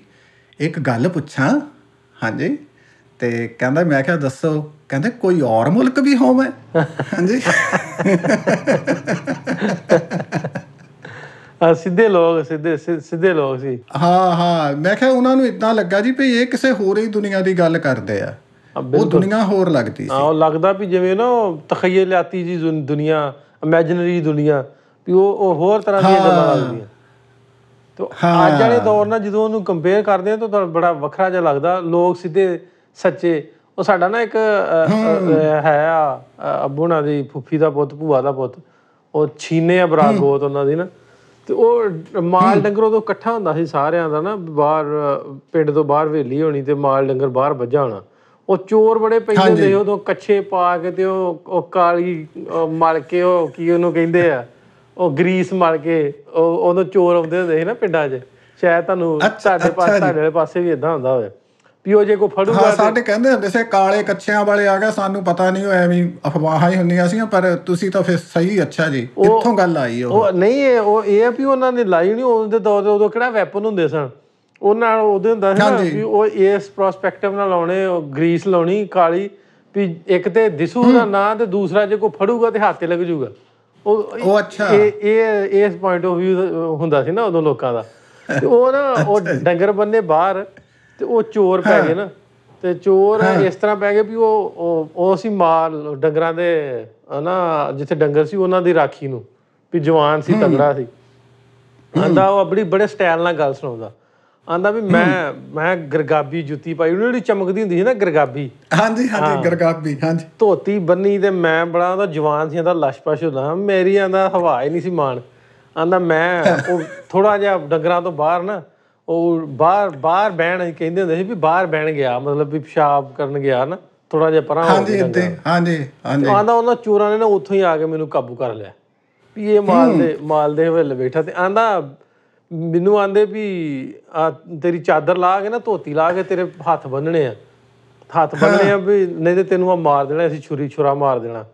ਇੱਕ ਗੱਲ ਪੁੱਛਾਂ। ਹਾਂਜੀ। ਤੇ ਕਹਿੰਦਾ ਮੈਂ ਕਿਹਾ ਦੱਸੋ। ਕਹਿੰਦੇ ਕੋਈ ਔਰ ਮੁਲਕ ਵੀ ਹੋਵੇ? ਹਾਂਜੀ। ਸਿੱਧੇ ਲੋਕ, ਸਿੱਧੇ ਲੋਕ ਸੀ। ਹਾਂ ਹਾਂ, ਮੈਂ ਕਿਹਾ ਉਹਨਾਂ ਨੂੰ ਇੱਦਾਂ ਲੱਗਾ ਜੀ ਵੀ ਇਹ ਕਿਸੇ ਹੋਰ ਹੀ ਦੁਨੀਆਂ ਦੀ ਗੱਲ ਕਰਦੇ ਆ, ਉਹ ਦੁਨੀਆਂ ਹੋਰ ਲੱਗਦੀ ਸੀ। ਉਹ ਲੱਗਦਾ ਵੀ ਜਿਵੇਂ ਨਾ ਤਖਯਲਾਤੀ ਜੀ ਦੁਨੀਆ, ਇਮੇਜਨਰੀ ਦੁਨੀਆ, ਵੀ ਉਹ ਹੋਰ ਤਰ੍ਹਾਂ ਦੀਆਂ ਗੱਲਾਂ ਲੱਗਦੀਆਂ। ਤੇ ਅੱਜ ਵਾਲੇ ਦੌਰ ਨਾਲ ਜਦੋਂ ਉਹਨੂੰ ਕੰਪੇਅਰ ਕਰਦੇ ਆ ਤਾਂ ਬੜਾ ਵੱਖਰਾ ਜਿਹਾ ਲੱਗਦਾ। ਲੋਕ ਸਿੱਧੇ ਸੱਚੇ। ਉਹ ਸਾਡਾ ਨਾ ਇੱਕ ਹੈ ਅੱਬੂ ਉਹਨਾਂ ਦੀ ਫੁੱਫੀ ਦਾ ਪੁੱਤ, ਭੂਆ ਦਾ ਪੁੱਤ, ਉਹ ਛੀਨੇ ਆ ਬਰਾਤ ਬਹੁਤ ਉਹਨਾਂ ਦੀ ਨਾ। ਤੇ ਉਹ ਮਾਲ ਡੰਗਰੋਂ ਤੋਂ ਇਕੱਠਾ ਹੁੰਦਾ ਸੀ ਸਾਰਿਆਂ ਦਾ ਨਾ, ਬਾਹਰ ਪਿੰਡ ਤੋਂ ਬਾਹਰ ਹਵੇਲੀ ਹੋਣੀ ਤੇ ਮਾਲ ਡੰਗਰ ਬਾਹਰ ਵੱਜਾ ਹੋਣਾ। ਉਹ ਚੋਰ ਬੜੇ ਪੈਂਦੇ ਹੁੰਦੇ ਸੀ ਉਦੋਂ, ਕੱਛੇ ਪਾ ਕੇ ਤੇ ਉਹ ਕਾਲੀ ਮਲ ਕੇ, ਉਹ ਕੀ ਉਹਨੂੰ ਕਹਿੰਦੇ ਆ, ਉਹ ਗਰੀਸ ਮਲ ਕੇ, ਉਹ ਉਦੋਂ ਚੋਰ ਆਉਂਦੇ ਹੁੰਦੇ ਸੀ ਨਾ ਪਿੰਡਾਂ 'ਚ। ਸ਼ਾਇਦ ਤੁਹਾਨੂੰ ਸਾਡੇ ਪਾਸੇ, ਸਾਡੇ ਵਾਲੇ ਪਾਸੇ ਵੀ ਇੱਦਾਂ ਹੁੰਦਾ ਹੋਵੇ ਵੀ ਉਹ ਜੇ ਕੋਈ ਫੜੂਗਾ। ਸਾਡੇ ਕਹਿੰਦੇ ਹੁੰਦੇ ਸੀ ਕਾਲੇ ਕੱਛਿਆਂ ਵਾਲੇ ਆ ਗਏ, ਸਾਨੂੰ ਪਤਾ ਨਹੀਂ, ਉਹ ਐਵੇਂ ਅਫਵਾਹਾਂ ਹੀ ਹੁੰਦੀਆਂ ਸੀ, ਪਰ ਤੁਸੀਂ ਤਾਂ ਫਿਰ ਸਹੀ। ਅੱਛਾ ਜੀ, ਇੱਥੋਂ ਗੱਲ ਆਈ। ਉਹ ਨਹੀਂ, ਉਹ ਇਹ ਆ ਵੀ ਉਹਨਾਂ ਨੇ ਲਾਈ ਨਹੀਂ ਉਹਦੇ ਦੌਰ 'ਚ। ਉਦੋਂ ਕਿਹੜਾ ਵੈਪਨ ਹੁੰਦੇ ਸਨ ਉਹ ਨਾਲ। ਉਹਦੇ ਹੁੰਦਾ ਸੀ ਨਾ ਵੀ ਉਹ ਇਸ ਪ੍ਰੋਸਪੈਕਟਿਵ ਨਾਲ ਲਾਉਣੇ, ਉਹ ਗਰੀਸ ਲਾਉਣੀ ਕਾਲੀ, ਵੀ ਇੱਕ ਤੇ ਦਿਸੂਗਾ ਨਾ ਤੇ ਦੂਸਰਾ ਜੇ ਕੋਈ ਫੜੂਗਾ ਤੇ ਹੱਥ 'ਤੇ ਲੱਗ ਜੂਗਾ। ਉਹ ਅੱਛਾ, ਇਹ ਇਸ ਪੁਆਇੰਟ ਆਫ ਵਿਊ ਹੁੰਦਾ ਸੀ ਨਾ ਉਦੋਂ ਲੋਕਾਂ ਦਾ। ਤੇ ਉਹ ਨਾ ਉਹ ਡੰਗਰ ਬੰਨੇ ਬਾਹਰ ਤੇ ਉਹ ਚੋਰ ਪੈ ਗਏ ਨਾ। ਤੇ ਚੋਰ ਇਸ ਤਰ੍ਹਾਂ ਪੈ ਗਏ ਵੀ ਉਹ ਸੀ ਮਾਲ ਡੰਗਰਾਂ ਦੇ ਨਾ, ਜਿੱਥੇ ਡੰਗਰ ਸੀ ਉਹਨਾਂ ਦੀ ਰਾਖੀ ਨੂੰ, ਵੀ ਜਵਾਨ ਸੀ, ਤਗੜਾ ਸੀ। ਆਂਦਾ ਉਹ ਆਪਣੀ ਬੜੇ ਸਟਾਈਲ ਨਾਲ ਗੱਲ ਸੁਣਾਉਂਦਾ। ਆਂਦਾ ਵੀ ਮੈਂ ਗਰਗਾਬੀ ਜੁੱਤੀ ਪਾਈ, ਉਹਨੂੰ ਜਿਹੜੀ ਚਮਕਦੀ ਹੁੰਦੀ ਸੀ ਨਾ ਗਰਗਾਬੀ। ਹਾਂਜੀ ਹਾਂਜੀ, ਗਰਗਾਬੀ। ਹਾਂਜੀ, ਧੋਤੀ ਬੰਨੀ ਤੇ ਮੈਂ ਬੜਾ ਉਹਦਾ ਜਵਾਨ ਸੀ, ਆਂਦਾ ਲਸ਼ਪਸ਼ ਹੁੰਦਾ ਮੇਰੀ। ਆਂਦਾ ਹਵਾ ਹੀ ਨਹੀਂ ਸੀ ਮਾਣ। ਆਂਦਾ ਮੈਂ ਉਹ ਥੋੜਾ ਜਿਹਾ ਡੰਗਰਾਂ ਤੋਂ ਬਾਹਰ ਨਾ, ਉਹ ਬਾਹਰ ਬਹਿਣ ਕਹਿੰਦੇ ਹੁੰਦੇ ਸੀ ਵੀ ਬਾਹਰ ਬਹਿਣ ਗਿਆ, ਮਤਲਬ ਵੀ ਪਿਸ਼ਾਬ ਕਰਨ ਗਿਆ ਨਾ, ਥੋੜਾ ਜਿਹਾ ਪਰਾਂ। ਆਂਦਾ ਉਹਨਾਂ ਚੋਰਾਂ ਨੇ ਨਾ ਉੱਥੋਂ ਹੀ ਆ ਕੇ ਮੈਨੂੰ ਕਾਬੂ ਕਰ ਲਿਆ ਵੀ ਇਹ ਮਾਲ ਦੇ ਹਵੇਲੇ ਬੈਠਾ। ਤੇ ਆਂਦਾ ਮੈਨੂੰ ਆਂਦੇ ਵੀ ਤੇਰੀ ਚਾਦਰ ਲਾ ਕੇ ਨਾ, ਧੋਤੀ ਲਾ ਕੇ ਤੇਰੇ ਹੱਥ ਬੰਨਣੇ ਆ ਵੀ ਨਹੀਂ ਤੇ ਤੈਨੂੰ ਮਾਰ ਦੇਣਾ, ਅਸੀਂ ਛੁਰਾ ਮਾਰ ਦੇਣਾ।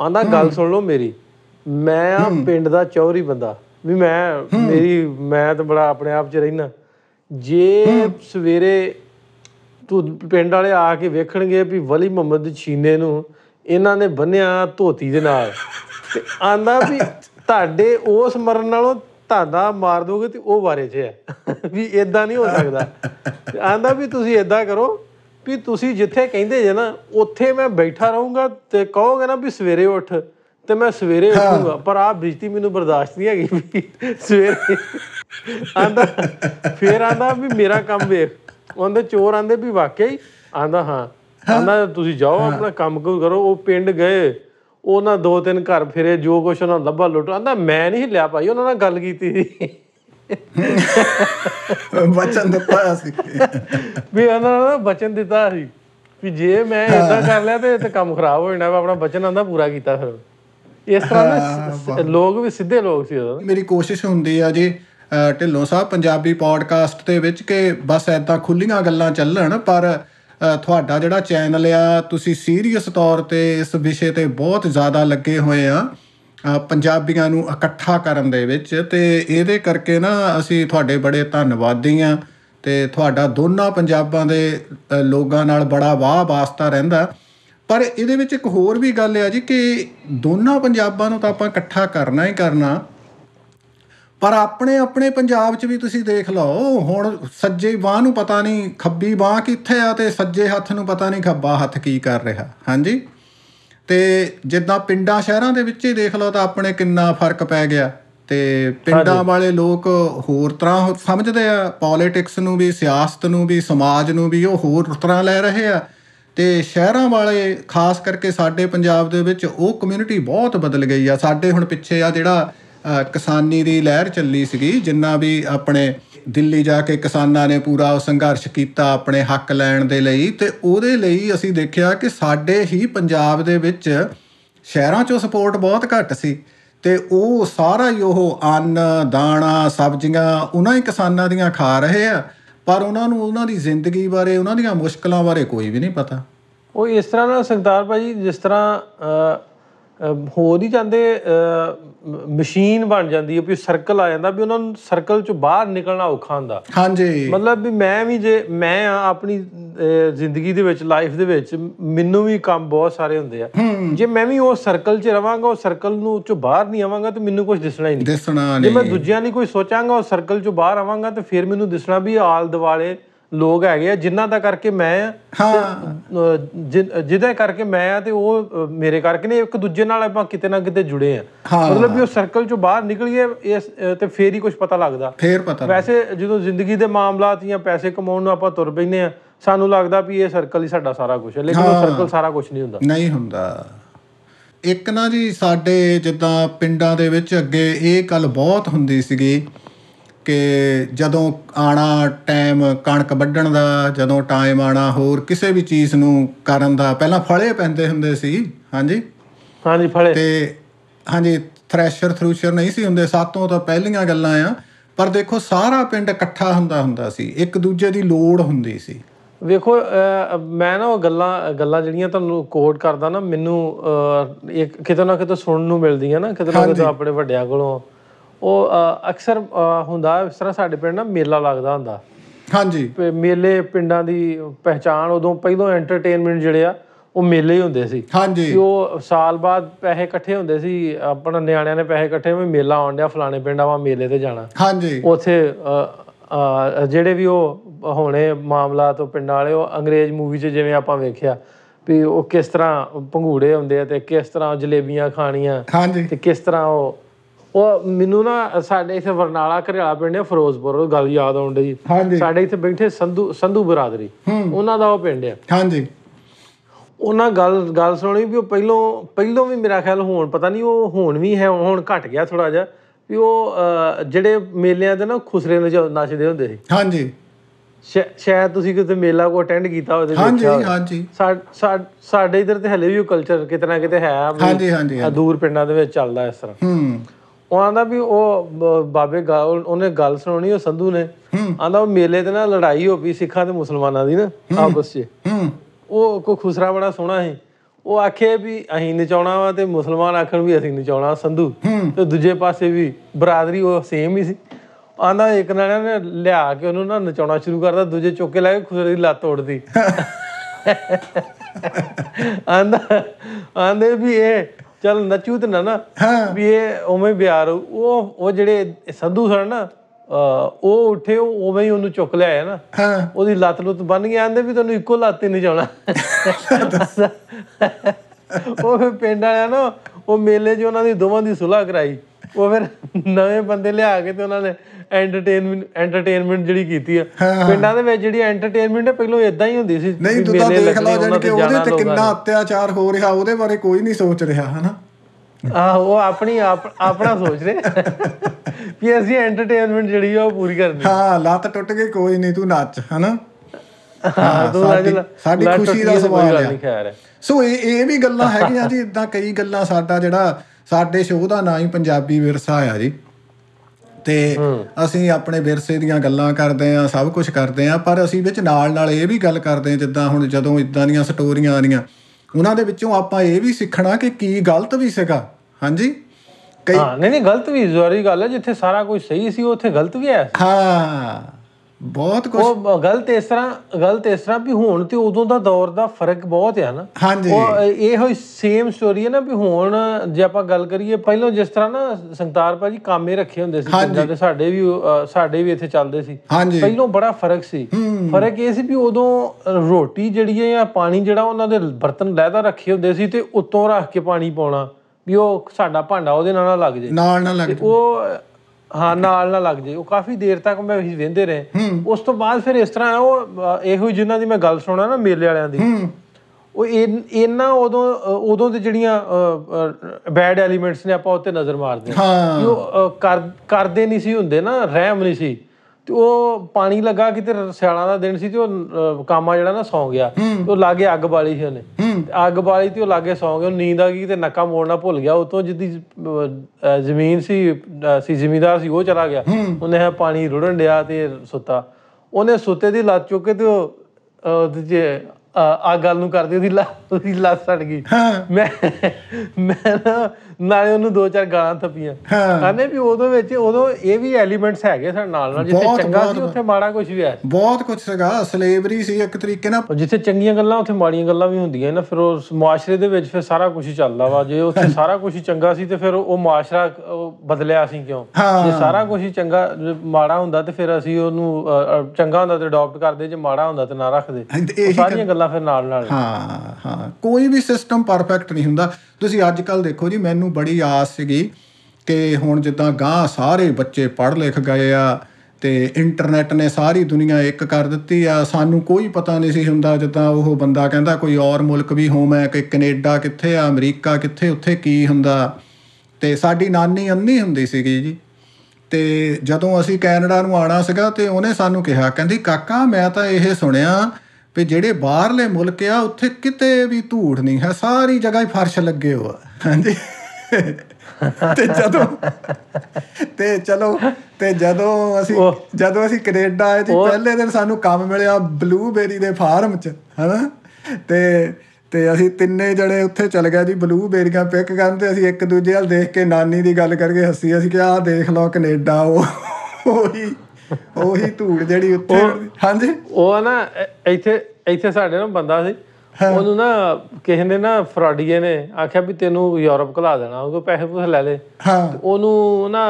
ਆਂਦਾ ਗੱਲ ਸੁਣ ਲਓ ਮੇਰੀ, ਮੈਂ ਆ ਪਿੰਡ ਦਾ ਚੌਧਰੀ ਬੰਦਾ, ਵੀ ਮੈਂ ਤਾਂ ਬੜਾ ਆਪਣੇ ਆਪ 'ਚ ਰਹਿਣਾ। ਜੇ ਸਵੇਰੇ ਤੂੰ ਪਿੰਡ ਵਾਲੇ ਆ ਕੇ ਵੇਖਣਗੇ ਵੀ ਵਲੀ ਮੁਹੰਮਦ ਛੀਨੇ ਨੂੰ ਇਹਨਾਂ ਨੇ ਬੰਨਿਆ ਧੋਤੀ ਦੇ ਨਾਲ, ਤੇ ਆਂਦਾ ਵੀ ਤੁਹਾਡੇ ਉਸ ਮਰਨ ਨਾਲੋਂ ਧਾਦਾ ਮਾਰ ਦੋਗੇ ਤੇ ਉਹ ਬਾਰੇ 'ਚ ਹੈ ਵੀ ਇੱਦਾਂ ਨਹੀਂ ਹੋ ਸਕਦਾ। ਆਂਦਾ ਵੀ ਤੁਸੀਂ ਇੱਦਾਂ ਕਰੋ ਵੀ ਤੁਸੀਂ ਜਿੱਥੇ ਕਹਿੰਦੇ ਜੇ ਨਾ ਉੱਥੇ ਮੈਂ ਬੈਠਾ ਰਹੂੰਗਾ, ਤੇ ਕਹੋਗੇ ਨਾ ਵੀ ਸਵੇਰੇ ਉੱਠ ਤੇ ਮੈਂ ਸਵੇਰੇ ਉੱਠੂੰਗਾ, ਪਰ ਆਹ ਬਿਜਤੀ ਮੈਨੂੰ ਬਰਦਾਸ਼ਤ ਨਹੀਂ ਹੈਗੀ ਵੀ ਸਵੇਰੇ। ਆਂਦਾ ਫਿਰ ਆਂਦਾ ਵੀ ਮੇਰਾ ਕੰਮ ਵੇਖ। ਉਹਦੇ ਚੋਰ ਆਂਦੇ ਵੀ ਵਾਕਿਆ ਹੀ? ਆਂਦਾ ਹਾਂ। ਆਂਦਾ ਤੁਸੀਂ ਜਾਓ ਆਪਣਾ ਕੰਮ ਕਰੋ। ਉਹ ਪਿੰਡ ਗਏ, ਉਹਨਾਂ 2-3 ਘਰ ਫਿਰੇ, ਜੋ ਕੁਛ ਉਹਨਾਂ ਲੱਭਾ ਲੁੱਟ। ਆਂਦਾ ਮੈਂ ਨਹੀਂ ਲਿਆ ਭਾਈ, ਉਹਨਾਂ ਨਾਲ ਗੱਲ ਕੀਤੀ ਸੀ, ਵਚਨ ਦਿੱਤਾ ਸੀ ਵੀ ਉਹਨਾਂ ਨੇ ਵਚਨ ਦਿੱਤਾ ਸੀ ਵੀ ਜੇ ਮੈਂ ਇੱਦਾਂ ਕਰ ਲਿਆ ਤੇ ਕੰਮ ਖਰਾਬ ਹੋ ਜਾਣਾ। ਆਪਣਾ ਵਚਨ ਆਂਦਾ ਪੂਰਾ ਕੀਤਾ। ਫਿਰ ਇਸ ਤਰ੍ਹਾਂ ਲੋਕ ਵੀ ਸਿੱਧੇ ਲੋਕ ਸੀ। ਮੇਰੀ ਕੋਸ਼ਿਸ਼ ਹੁੰਦੀ ਆ ਜੀ ਢਿੱਲੋਂ ਸਾਹਿਬ ਪੰਜਾਬੀ ਪੋਡਕਾਸਟ ਦੇ ਵਿੱਚ ਕਿ ਬਸ ਇੱਦਾਂ ਖੁੱਲੀਆਂ ਗੱਲਾਂ ਚੱਲਣ, ਪਰ ਤੁਹਾਡਾ ਜਿਹੜਾ ਚੈਨਲ ਆ, ਤੁਸੀਂ ਸੀਰੀਅਸ ਤੌਰ 'ਤੇ ਇਸ ਵਿਸ਼ੇ 'ਤੇ ਬਹੁਤ ਜ਼ਿਆਦਾ ਲੱਗੇ ਹੋਏ ਆ, ਪੰਜਾਬੀਆਂ ਨੂੰ ਇਕੱਠਾ ਕਰਨ ਦੇ ਵਿੱਚ। ਅਤੇ ਇਹਦੇ ਕਰਕੇ ਨਾ ਅਸੀਂ ਤੁਹਾਡੇ ਬੜੇ ਧੰਨਵਾਦੀ ਹਾਂ, ਅਤੇ ਤੁਹਾਡਾ ਦੋਨਾਂ ਪੰਜਾਬਾਂ ਦੇ ਲੋਕਾਂ ਨਾਲ ਬੜਾ ਵਾਹ ਵਾਸਤਾ ਰਹਿੰਦਾ। ਪਰ ਇਹਦੇ ਵਿੱਚ ਇੱਕ ਹੋਰ ਵੀ ਗੱਲ ਆ ਜੀ ਕਿ ਦੋਨਾਂ ਪੰਜਾਬਾਂ ਨੂੰ ਤਾਂ ਆਪਾਂ ਇਕੱਠਾ ਕਰਨਾ ਹੀ ਕਰਨਾ, ਪਰ ਆਪਣੇ ਆਪਣੇ ਪੰਜਾਬ 'ਚ ਵੀ ਤੁਸੀਂ ਦੇਖ ਲਓ, ਹੁਣ ਸੱਜੇ ਬਾਂਹ ਨੂੰ ਪਤਾ ਨਹੀਂ ਖੱਬੀ ਬਾਂਹ ਕਿੱਥੇ ਆ, ਅਤੇ ਸੱਜੇ ਹੱਥ ਨੂੰ ਪਤਾ ਨਹੀਂ ਖੱਬਾ ਹੱਥ ਕੀ ਕਰ ਰਿਹਾ। ਹਾਂਜੀ। ਅਤੇ ਜਿੱਦਾਂ ਪਿੰਡਾਂ ਸ਼ਹਿਰਾਂ ਦੇ ਵਿੱਚ ਹੀ ਦੇਖ ਲਓ ਤਾਂ ਆਪਣੇ ਕਿੰਨਾ ਫਰਕ ਪੈ ਗਿਆ। ਅਤੇ ਪਿੰਡਾਂ ਵਾਲੇ ਲੋਕ ਹੋਰ ਤਰ੍ਹਾਂ ਸਮਝਦੇ ਆ ਪੋਲੀਟਿਕਸ ਨੂੰ ਵੀ, ਸਿਆਸਤ ਨੂੰ ਵੀ, ਸਮਾਜ ਨੂੰ ਵੀ, ਉਹ ਹੋਰ ਤਰ੍ਹਾਂ ਲੈ ਰਹੇ ਆ। ਅਤੇ ਸ਼ਹਿਰਾਂ ਵਾਲੇ, ਖਾਸ ਕਰਕੇ ਸਾਡੇ ਪੰਜਾਬ ਦੇ ਵਿੱਚ, ਉਹ ਕਮਿਊਨਿਟੀ ਬਹੁਤ ਬਦਲ ਗਈ ਆ। ਸਾਡੇ ਹੁਣ ਪਿੱਛੇ ਆ ਜਿਹੜਾ ਕਿਸਾਨੀ ਦੀ ਲਹਿਰ ਚੱਲੀ ਸੀਗੀ, ਜਿੰਨਾ ਵੀ ਆਪਣੇ ਦਿੱਲੀ ਜਾ ਕੇ ਕਿਸਾਨਾਂ ਨੇ ਪੂਰਾ ਸੰਘਰਸ਼ ਕੀਤਾ ਆਪਣੇ ਹੱਕ ਲੈਣ ਦੇ ਲਈ, ਅਤੇ ਉਹਦੇ ਲਈ ਅਸੀਂ ਦੇਖਿਆ ਕਿ ਸਾਡੇ ਹੀ ਪੰਜਾਬ ਦੇ ਵਿੱਚ ਸ਼ਹਿਰਾਂ 'ਚੋਂ ਸਪੋਰਟ ਬਹੁਤ ਘੱਟ ਸੀ, ਅਤੇ ਉਹ ਸਾਰਾ ਹੀ ਉਹ ਅੰਨ ਦਾਣਾ ਸਬਜ਼ੀਆਂ ਉਹਨਾਂ ਹੀ ਕਿਸਾਨਾਂ ਦੀਆਂ ਖਾ ਰਹੇ ਆ, ਪਰ ਉਹਨਾਂ ਨੂੰ ਉਹਨਾਂ ਦੀ ਜ਼ਿੰਦਗੀ ਬਾਰੇ, ਉਹਨਾਂ ਦੀਆਂ ਮੁਸ਼ਕਿਲਾਂ ਬਾਰੇ ਕੋਈ ਵੀ ਨਹੀਂ ਪਤਾ। ਉਹ ਇਸ ਤਰ੍ਹਾਂ ਨਾਲ ਸੰਗਤਾਰ ਭਾਅ ਜੀ, ਜਿਸ ਤਰ੍ਹਾਂ हो नहीं जाते, मशीन बन जाती है भी सर्कल आ जाता भी उन्होंने सर्कल चो बाहर निकलना औखा होंगे। हाँ जी, मतलब भी मैं भी जे मैं अपनी जिंदगी दे विच लाइफ दे विच मैनू भी काम बहुत सारे होंगे आ, जे मैं भी उस सर्कल च रवांगा उस सर्कल नू चो बाहर नहीं आवांगा तो मैनू कुछ दिसना ही नहीं, जे मैं दूजियां नहीं कोई सोचांगा उस सर्कल चो बाहर आवांगा तो फिर मैनू दिसना भी आल दुआले ਲੋਕ ਹੈਗੇ ਆ ਜਿਨ੍ਹਾਂ ਦਾ ਕਰਕੇ ਮੈਂ ਜਿਹਦੇ ਕਰਕੇ ਮੈਂ ਆ ਤੇ ਉਹ ਮੇਰੇ ਕਰਕੇ ਨੇ ਇੱਕ ਦੂਜੇ ਨਾਲ ਆਪਾਂ ਕਿਤੇ ਨਾ ਕਿਤੇ ਜੁੜੇ ਆ, ਮਤਲਬ ਵੀ ਉਹ ਸਰਕਲ ਚੋਂ ਬਾਹਰ ਨਿਕਲੀਏ ਇਸ ਤੇ ਫੇਰ ਹੀ ਕੁਛ ਪਤਾ ਲੱਗਦਾ। ਵੈਸੇ ਜਦੋਂ ਜ਼ਿੰਦਗੀ ਦੇ ਮਾਮਲਾਤ ਜਾਂ ਪੈਸੇ ਕਮਾਉਣ ਨੂੰ ਆਪਾਂ ਤੁਰ ਪੈਂਦੇ ਆ ਸਾਨੂੰ ਲੱਗਦਾ ਵੀ ਇਹ ਸਰਕਲ ਹੀ ਸਾਡਾ ਸਾਰਾ ਕੁਛ ਹੈ, ਲੇਕਿਨ ਉਹ ਸਰਕਲ ਸਾਰਾ ਕੁਛ ਨਹੀਂ ਹੁੰਦਾ। ਨਹੀਂ ਹੁੰਦਾ। ਇੱਕ ਨਾ ਜੀ ਸਾਡੇ ਜਿੱਦਾਂ ਪਿੰਡਾਂ ਦੇ ਵਿੱਚ ਅੱਗੇ ਇਹ ਗੱਲ ਬਹੁਤ ਹੁੰਦੀ ਸੀਗੀ ਕਿ ਜਦੋਂ ਆਉਣਾ ਟਾਈਮ ਕਣਕ ਵੱਢਣ ਦਾ, ਜਦੋਂ ਟਾਈਮ ਆਉਣਾ ਹੋਰ ਕਿਸੇ ਵੀ ਚੀਜ਼ ਨੂੰ ਕਰਨ ਦਾ, ਪਹਿਲਾਂ ਫਲੇ ਪੈਂਦੇ ਹੁੰਦੇ ਸੀ। ਹਾਂਜੀ ਹਾਂਜੀ ਫਲੇ ਤੇ ਹਾਂਜੀ ਥ੍ਰੈਸ਼ਰ ਥਰੂਸ਼ਰ ਨਹੀਂ ਸੀ ਹੁੰਦੇ, ਸਾਤੋਂ ਤਾਂ ਪਹਿਲੀਆਂ ਗੱਲਾਂ ਆ, ਪਰ ਦੇਖੋ ਸਾਰਾ ਪਿੰਡ ਇਕੱਠਾ ਹੁੰਦਾ ਹੁੰਦਾ ਸੀ, ਇੱਕ ਦੂਜੇ ਦੀ ਲੋੜ ਹੁੰਦੀ ਸੀ। ਵੇਖੋ ਮੈਂ ਨਾ ਉਹ ਗੱਲਾਂ ਜਿਹੜੀਆਂ ਤੁਹਾਨੂੰ ਕੋਟ ਕਰਦਾ ਨਾ, ਮੈਨੂੰ ਇੱਕ ਕਿਤੇ ਨਾ ਕਿਤੇ ਸੁਣਨ ਨੂੰ ਮਿਲਦੀਆਂ ਨਾ ਕਿਤੇ ਨਾ ਕਿਤੇ ਆਪਣੇ ਵੱਡਿਆਂ ਕੋਲੋਂ। ਉਹ ਅਕਸਰ ਹੁੰਦਾ ਇਸ ਤਰ੍ਹਾਂ ਸਾਡੇ ਪਿੰਡ ਨਾ ਮੇਲਾ ਲੱਗਦਾ ਹੁੰਦਾ। ਹਾਂਜੀ ਮੇਲੇ ਪਿੰਡਾਂ ਦੀ ਪਹਿਚਾਣ ਉਦੋਂ ਪਹਿਲਾਂ ਐਂਟਰਟੇਨਮੈਂਟ ਜਿਹੜੇ ਆ ਉਹ ਮੇਲੇ ਹੀ ਹੁੰਦੇ ਸੀ। ਹਾਂਜੀ ਉਹ ਸਾਲ ਬਾਅਦ ਪੈਸੇ ਇਕੱਠੇ ਹੁੰਦੇ ਸੀ, ਆਪਣਾ ਨਿਆਣਿਆਂ ਨੇ ਪੈਸੇ ਇਕੱਠੇ ਵੀ ਮੇਲਾ ਆਉਣ ਡਿਆ ਫਲਾਣੇ ਪਿੰਡ ਆਵਾਂ ਮੇਲੇ ਤੇ ਜਾਣਾ। ਹਾਂਜੀ ਉੱਥੇ ਜਿਹੜੇ ਵੀ ਉਹ ਹੋਣੇ ਮਾਮਲਾ ਤੋਂ ਪਿੰਡਾਂ ਵਾਲੇ ਉਹ ਅੰਗਰੇਜ਼ ਮੂਵੀ 'ਚ ਜਿਵੇਂ ਆਪਾਂ ਵੇਖਿਆ ਵੀ ਉਹ ਕਿਸ ਤਰ੍ਹਾਂ ਪੰਘੂੜੇ ਹੁੰਦੇ ਆ ਤੇ ਕਿਸ ਤਰ੍ਹਾਂ ਜਲੇਬੀਆਂ ਖਾਣੀਆਂ ਤੇ ਕਿਸ ਤਰ੍ਹਾਂ ਉਹ ਉਹ ਮੈਨੂੰ ਨਾ ਸਾਡੇ ਇੱਥੇ ਬਰਨਾਲਾ ਘਰਿਆਲਾ ਪਿੰਡ ਆ ਫਿਰੋਜ਼ਪੁਰ, ਉਹ ਗੱਲ ਯਾਦ ਆਉਣ ਡਈ। ਸਾਡੇ ਇੱਥੇ ਬੈਠੇ ਸੰਧੂ ਬਰਾਦਰੀ ਉਹਨਾਂ ਦਾ ਉਹ ਪਿੰਡ ਆ। ਹਾਂਜੀ ਉਹਨਾਂ ਗੱਲ ਸੁਣੀ ਵੀ ਉਹ ਪਹਿਲੋਂ ਵੀ ਮੇਰਾ ਖਿਆਲ ਹੁਣ ਪਤਾ ਨਹੀਂ ਉਹ ਹੁਣ ਵੀ ਹੈ, ਹੁਣ ਘੱਟ ਗਿਆ ਥੋੜਾ ਜਿਹਾ, ਵੀ ਉਹ ਜਿਹੜੇ ਮੇਲਿਆਂ ਦੇ ਨਾ ਖੁਸਰੇ ਨੱਚਦੇ ਹੁੰਦੇ ਸੀ। ਹਾਂਜੀ ਸ਼ਾਇਦ ਤੁਸੀਂ ਕਿਤੇ ਮੇਲਾ ਕੋ ਅਟੈਂਡ ਕੀਤਾ ਹੋਵੇ। ਸਾਡੇ ਇੱਧਰ ਤੇ ਹਲੇ ਵੀ ਉਹ ਕਲਚਰ ਕਿਤੇ ਨਾ ਕਿਤੇ ਹੈ, ਦੂਰ ਪਿੰਡਾਂ ਦੇ ਵਿੱਚ ਚੱਲਦਾ ਇਸ ਤਰ੍ਹਾਂ। ਉਹ ਆਂਦਾ ਵੀ ਉਹ ਬਾਬੇ ਉਹਨੇ ਗੱਲ ਸੁਣਾਉਣੀ ਉਹ ਸੰਧੂ ਨੇ, ਆਂਦਾ ਉਹ ਮੇਲੇ ਤੇ ਨਾ ਲੜਾਈ ਹੋ ਪਈ ਸਿੱਖਾਂ ਤੇ ਮੁਸਲਮਾਨਾਂ ਦੀ ਨਾ ਆਪਸ ਚ। ਉਹ ਕੋਈ ਖੁਸਰਾ ਬੜਾ ਸੋਹਣਾ ਸੀ, ਉਹ ਆਖੇ ਵੀ ਅਸੀਂ ਨਚਾਉਣਾ ਵਾ ਤੇ ਮੁਸਲਮਾਨ ਆਖਣ ਵੀ ਅਸੀਂ ਨਚਾਉਣਾ ਸੰਧੂ, ਤੇ ਦੂਜੇ ਪਾਸੇ ਵੀ ਬਰਾਦਰੀ ਉਹ ਸੇਮ ਹੀ ਸੀ। ਆਂਦਾ ਇੱਕ ਨਾਲ ਉਹਨੇ ਲਿਆ ਕੇ ਉਹਨੂੰ ਨਾ ਨਚਾਉਣਾ ਸ਼ੁਰੂ ਕਰਦਾ, ਦੂਜੇ ਚੁੱਕ ਕੇ ਲੈ ਕੇ ਖੁਸਰੇ ਦੀ ਲੱਤ ਤੋੜਦੀ। ਆਂਦੇ ਵੀ ਇਹ ਚੱਲ ਨੱਚੂ ਤੇ ਨਾ ਵੀ ਇਹ ਉਵੇਂ ਬਿਆਰ। ਉਹ ਜਿਹੜੇ ਸੰਧੂ ਸਨ ਨਾ ਉਹ ਉੱਠੇ, ਉਹ ਉਵੇਂ ਹੀ ਉਹਨੂੰ ਚੁੱਕ ਲਿਆਇਆ ਨਾ, ਉਹਦੀ ਲੱਤ ਲੁੱਤ ਬੰਨ ਕੇ ਆਂਦੇ ਵੀ ਤੈਨੂੰ ਇੱਕੋ ਲੱਤ ਹੀ ਨਚਾਉਣਾ। ਉਹ ਫਿਰ ਪਿੰਡ ਵਾਲਿਆਂ ਨਾ ਉਹ ਮੇਲੇ 'ਚ ਉਹਨਾਂ ਦੀ ਦੋਵਾਂ ਦੀ ਸੁਲਾਹ ਕਰਾਈ। ਉਹ ਫਿਰ ਨਵੇਂ ਬੰਦੇ ਲਿਆ ਕੇ ਤੇ ਉਹਨਾਂ ਨੇ ਐਂਟਰਟੇਨਮੈਂਟ ਜਿਹੜੀ ਕੀਤੀ ਆ ਪਿੰਡਾਂ ਦੇ ਵਿੱਚ, ਜਿਹੜੀ ਐਂਟਰਟੇਨਮੈਂਟ ਆ ਪਹਿਲਾਂ ਏਦਾਂ ਹੀ ਹੁੰਦੀ ਸੀ। ਨਹੀਂ ਤੂੰ ਤਾਂ ਦੇਖ ਲਾ ਜਾਣੀ ਕਿ ਉਹਦੇ ਤੇ ਕਿੰਨਾ ਅਤਿਆਚਾਰ ਹੋ ਰਿਹਾ, ਉਹਦੇ ਬਾਰੇ ਕੋਈ ਨਹੀਂ ਸੋਚ ਰਿਹਾ ਹਨਾ। ਆਹੋ ਉਹ ਆਪਣਾ ਸੋਚ ਰਹੇ ਵੀ ਅਸੀਂ ਐਂਟਰਟੇਨਮੈਂਟ ਜਿਹੜੀ ਆ ਉਹ ਪੂਰੀ ਕਰਨੀ। ਹਾਂ ਲੱਤ ਟੁੱਟ ਗਈ ਕੋਈ ਨਹੀਂ ਤੂੰ ਨੱਚ ਹਨਾ, ਸਾਡੀ ਖੁਸ਼ੀ ਦਾ ਸਵਾਲ ਆ। ਸੋ ਇਹ ਵੀ ਗੱਲਾਂ ਹੈਗੀਆਂ ਜੀ ਏਦਾਂ ਕਈ ਗੱਲਾਂ। ਸਾਡਾ ਜਿਹੜਾ ਸਾਡੇ ਸ਼ੋਅ ਦਾ ਨਾਂ ਹੀ ਪੰਜਾਬੀ ਵਿਰਸਾ ਆ ਜੀ, ਤੇ ਅਸੀਂ ਆਪਣੇ ਵਿਰਸੇ ਦੀਆਂ ਗੱਲਾਂ ਕਰਦੇ ਹਾਂ, ਸਭ ਕੁਛ ਕਰਦੇ ਹਾਂ, ਪਰ ਅਸੀਂ ਵਿੱਚ ਨਾਲ ਇਹ ਵੀ ਗੱਲ ਕਰਦੇ ਹਾਂ ਜਿੱਦਾਂ ਹੁਣ ਜਦੋਂ ਇੱਦਾਂ ਦੀਆਂ ਸਟੋਰੀਆਂ ਆ ਰਹੀਆਂ ਉਹਨਾਂ ਦੇ ਵਿੱਚੋਂ ਆਪਾਂ ਇਹ ਵੀ ਸਿੱਖਣਾ ਕਿ ਕੀ ਗਲਤ ਵੀ ਸੀਗਾ। ਹਾਂਜੀ ਕਈ ਨਹੀਂ ਗਲਤ ਵੀ ਜ਼ਰੂਰੀ ਗੱਲ ਹੈ, ਜਿੱਥੇ ਸਾਰਾ ਕੁਝ ਸਹੀ ਸੀ ਉੱਥੇ ਗਲਤ ਵੀ ਹੈ। ਹਾਂ ਬਹੁਤ ਕੁਛ ਗਲਤ ਇਸ ਤਰ੍ਹਾਂ ਵੀ ਹੁਣ ਤੇ ਉਦੋਂ ਦਾ ਦੌਰ ਦਾ ਫ਼ਰਕ ਬਹੁਤ ਆ ਨਾ। ਹਾਂਜੀ ਇਹੋ ਸੇਮ ਸਟੋਰੀ ਹੈ ਨਾ ਵੀ ਹੁਣ ਜੇ ਆਪਾਂ ਗੱਲ ਕਰੀਏ ਪਹਿਲਾਂ ਜਿਸ ਤਰ੍ਹਾਂ ਨਾ ਸੰਗਤਾਰ ਭਾਜੀ ਕਾਮੇ ਰੱਖੇ ਹੁੰਦੇ ਸੀ ਪਿੰਡਾਂ ਦੇ, ਸਾਡੇ ਵੀ ਇੱਥੇ ਚੱਲਦੇ ਸੀ। ਪਹਿਲਾਂ ਬੜਾ ਫ਼ਰਕ ਇਹ ਸੀ ਵੀ ਉਦੋਂ ਰੋਟੀ ਜਿਹੜੀ ਹੈ ਜਾਂ ਪਾਣੀ ਜਿਹੜਾ ਉਹਨਾਂ ਦੇ ਬਰਤਨ ਲਹਿਦਾ ਰੱਖੇ ਹੁੰਦੇ ਸੀ ਤੇ ਉੱਤੋਂ ਰੱਖ ਕੇ ਪਾਣੀ ਪਾਉਣਾ ਵੀ ਉਹ ਸਾਡਾ ਭਾਂਡਾ ਉਹਦੇ ਨਾਲ ਲੱਗ ਜਾਏ ਨਾਲ ਨਾ ਲੱਗ ਜੇ। ਉਹ ਕਾਫ਼ੀ ਦੇਰ ਤੱਕ ਮੈਂ ਵਹਿੰਦੇ ਰਹੇ। ਉਸ ਤੋਂ ਬਾਅਦ ਫਿਰ ਇਸ ਤਰ੍ਹਾਂ ਉਹ ਇਹੋ ਜਿਹਨਾਂ ਦੀ ਮੈਂ ਗੱਲ ਸੁਣਾ ਨਾ ਮੇਲੇ ਵਾਲਿਆਂ ਦੀ, ਉਹ ਇਹਨਾਂ ਉਦੋਂ ਦੇ ਜਿਹੜੀਆਂ ਬੈਡ ਐਲੀਮੈਂਟਸ ਨੇ ਆਪਾਂ ਉੱਤੇ ਨਜ਼ਰ ਮਾਰਦੇ ਹਾਂ, ਉਹ ਕਰਦੇ ਨਹੀਂ ਸੀ ਹੁੰਦੇ ਨਾ, ਰਹਿਮ ਨਹੀਂ ਸੀ। ਤੇ ਉਹ ਪਾਣੀ ਲੱਗਾ ਕਿਤੇ ਸਿਆਲਾਂ ਦਾ ਦਿਨ ਸੀ ਤੇ ਉਹ ਕਾਮਾ ਜਿਹੜਾ ਨਾ ਸੌਂ ਗਿਆ, ਉਹ ਲਾਗੇ ਅੱਗ ਬਾਲੀ ਸੀ ਉਹਨੇ, ਅੱਗ ਬਾਲੀ ਤੇ ਉਹ ਲਾਗੇ ਸੌਂ ਗਿਆ। ਨੀਂਦ ਆ ਗਈ ਤੇ ਨੱਕਾ ਮੋੜਨਾ ਭੁੱਲ ਗਿਆ, ਉਤੋਂ ਜਿੱਦੀ ਜ਼ਮੀਨ ਸੀ ਜ਼ਿਮੀਦਾਰ ਸੀ ਉਹ ਚਲਾ ਗਿਆ, ਉਹਨੇ ਪਾਣੀ ਰੁੜਨ ਡਿਆ ਤੇ ਸੁੱਤਾ। ਉਹਨੇ ਸੁੱਤੇ ਦੀ ਲੱਤ ਚੁੱਕ ਕੇ ਤੇ ਉਹ ਆ ਗੱਲ ਨੂੰ ਕਰਦੀ ਉਹਦੀ ਲੱਤ ਸੜ ਗਈ। ਮੈਂ ਨਾਲੇ ਉਹਨੂੰ ਦੋ ਚਾਰ ਗਾਲਾਂ ਥੱਪੀਆਂ ਕਹਿੰਦੇ ਵੀ ਉਦੋਂ ਵਿੱਚ ਉਦੋਂ ਇਹ ਵੀ ਐਲੀਮੈਂਟਸ ਹੈਗੇ ਸਾਡੇ ਨਾਲ, ਜਿੱਥੇ ਚੰਗਾ ਸੀ ਉੱਥੇ ਮਾੜਾ ਕੁਛ ਵੀ ਹੈ, ਬਹੁਤ ਕੁਛ ਸੀਗਾ, ਸਲੇਵਰੀ ਸੀ ਇੱਕ ਤਰੀਕੇ ਨਾਲ। ਜਿੱਥੇ ਚੰਗੀਆਂ ਗੱਲਾਂ ਉੱਥੇ ਮਾੜੀਆਂ ਗੱਲਾਂ ਵੀ ਹੁੰਦੀਆਂ ਨਾ, ਫਿਰ ਉਹ ਮੁਆਸ਼ਰੇ ਦੇ ਵਿੱਚ ਫਿਰ ਸਾਰਾ ਕੁਛ ਹੀ ਚੱਲਦਾ ਵਾ। ਜੇ ਉੱਥੇ ਸਾਰਾ ਕੁਛ ਹੀ ਚੰਗਾ ਸੀ ਤੇ ਫਿਰ ਉਹ ਮੁਆਸ਼ਰਾ ਬਦਲਿਆ ਸੀ ਕਿਉਂ? ਜੇ ਸਾਰਾ ਕੁਛ ਹੀ ਚੰਗਾ ਮਾੜਾ ਹੁੰਦਾ ਤੇ ਫਿਰ ਅਸੀਂ ਉਹਨੂੰ ਚੰਗਾ ਹੁੰਦਾ ਤੇ ਅਡੋਪਟ ਕਰਦੇ, ਜੇ ਮਾੜਾ ਹੁੰਦਾ ਤੇ ਨਾ ਰੱਖਦੇ। ਸਾਰੀਆਂ ਗੱਲਾਂ ਫਿਰ ਨਾਲ ਨਾਲ। ਹਾਂ ਹਾਂ, ਕੋਈ ਵੀ ਸਿਸਟਮ ਪਰਫੈਕਟ ਨਹੀਂ ਹੁੰਦਾ। ਤੁਸੀਂ ਅੱਜ ਕੱਲ੍ਹ ਦੇਖੋ ਜੀ, ਮੈਨੂੰ ਬੜੀ ਆਸ ਸੀਗੀ ਕਿ ਹੁਣ ਜਿੱਦਾਂ ਗਾਂਹ ਸਾਰੇ ਬੱਚੇ ਪੜ੍ਹ ਲਿਖ ਗਏ ਆ ਅਤੇ ਇੰਟਰਨੈਟ ਨੇ ਸਾਰੀ ਦੁਨੀਆ ਇੱਕ ਕਰ ਦਿੱਤੀ ਆ, ਸਾਨੂੰ ਕੋਈ ਪਤਾ ਨਹੀਂ ਸੀ ਹੁੰਦਾ। ਜਿੱਦਾਂ ਉਹ ਬੰਦਾ ਕਹਿੰਦਾ ਕੋਈ ਔਰ ਮੁਲਕ ਵੀ ਹੋਮ ਹੈ, ਕਿ ਕੈਨੇਡਾ ਕਿੱਥੇ ਆ, ਅਮਰੀਕਾ ਕਿੱਥੇ, ਉੱਥੇ ਕੀ ਹੁੰਦਾ। ਅਤੇ ਸਾਡੀ ਨਾਨੀ ਅੰਨੀ ਹੁੰਦੀ ਸੀਗੀ ਜੀ, ਅਤੇ ਜਦੋਂ ਅਸੀਂ ਕੈਨੇਡਾ ਨੂੰ ਆਉਣਾ ਸੀਗਾ ਅਤੇ ਉਹਨੇ ਸਾਨੂੰ ਕਿਹਾ, ਕਹਿੰਦੀ ਕਾਕਾ ਮੈਂ ਤਾਂ ਇਹ ਸੁਣਿਆ ਵੀ ਜਿਹੜੇ ਬਾਹਰਲੇ ਮੁਲਕ ਆ ਉੱਥੇ ਕਿਤੇ ਵੀ ਧੂੜ ਨਹੀਂ ਹੈ, ਸਾਰੀ ਜਗ੍ਹਾ ਹੀ ਫਰਸ਼ ਲੱਗੇ ਹੋ ਆ। ਹਾਂਜੀ, ਅਤੇ ਜਦੋਂ ਅਤੇ ਚਲੋ ਅਤੇ ਜਦੋਂ ਅਸੀਂ ਕੈਨੇਡਾ ਆਏ ਜੀ, ਪਹਿਲੇ ਦਿਨ ਸਾਨੂੰ ਕੰਮ ਮਿਲਿਆ ਬਲੂਬੇਰੀ ਦੇ ਫਾਰਮ 'ਚ, ਹੈ ਨਾ। ਅਤੇ ਅਸੀਂ ਤਿੰਨੇ ਜਣੇ ਉੱਥੇ ਚਲੇ ਗਏ ਜੀ ਬਲੂਬੇਰੀਆਂ ਪਿਕ ਕਰਨ, ਅਤੇ ਅਸੀਂ ਇੱਕ ਦੂਜੇ ਵੱਲ ਦੇਖ ਕੇ ਨਾਨੀ ਦੀ ਗੱਲ ਕਰਕੇ ਹੱਸੀ। ਅਸੀਂ ਕਿਹਾ ਆਹ ਦੇਖ ਲਓ ਕੈਨੇਡਾ, ਉਹੀ ਧੂੜ ਜਿਹੜੀ ਉੱਥੇ। ਹਾਂਜੀ, ਉਹ ਨਾ ਇੱਥੇ ਸਾਡੇ ਨਾ ਬੰਦਾ ਸੀ, ਉਹਨੂੰ ਨਾ ਕਿਸੇ ਨੇ ਨਾ ਫਰਾਡੀਏ ਨੇ ਆਖਿਆ ਵੀ ਤੈਨੂੰ ਯੂਰਪ ਘਲਾ ਦੇਣਾ, ਉਹ ਪੈਸੇ ਪੂਸੇ ਲੈ ਲਏ। ਉਹਨੂੰ ਨਾ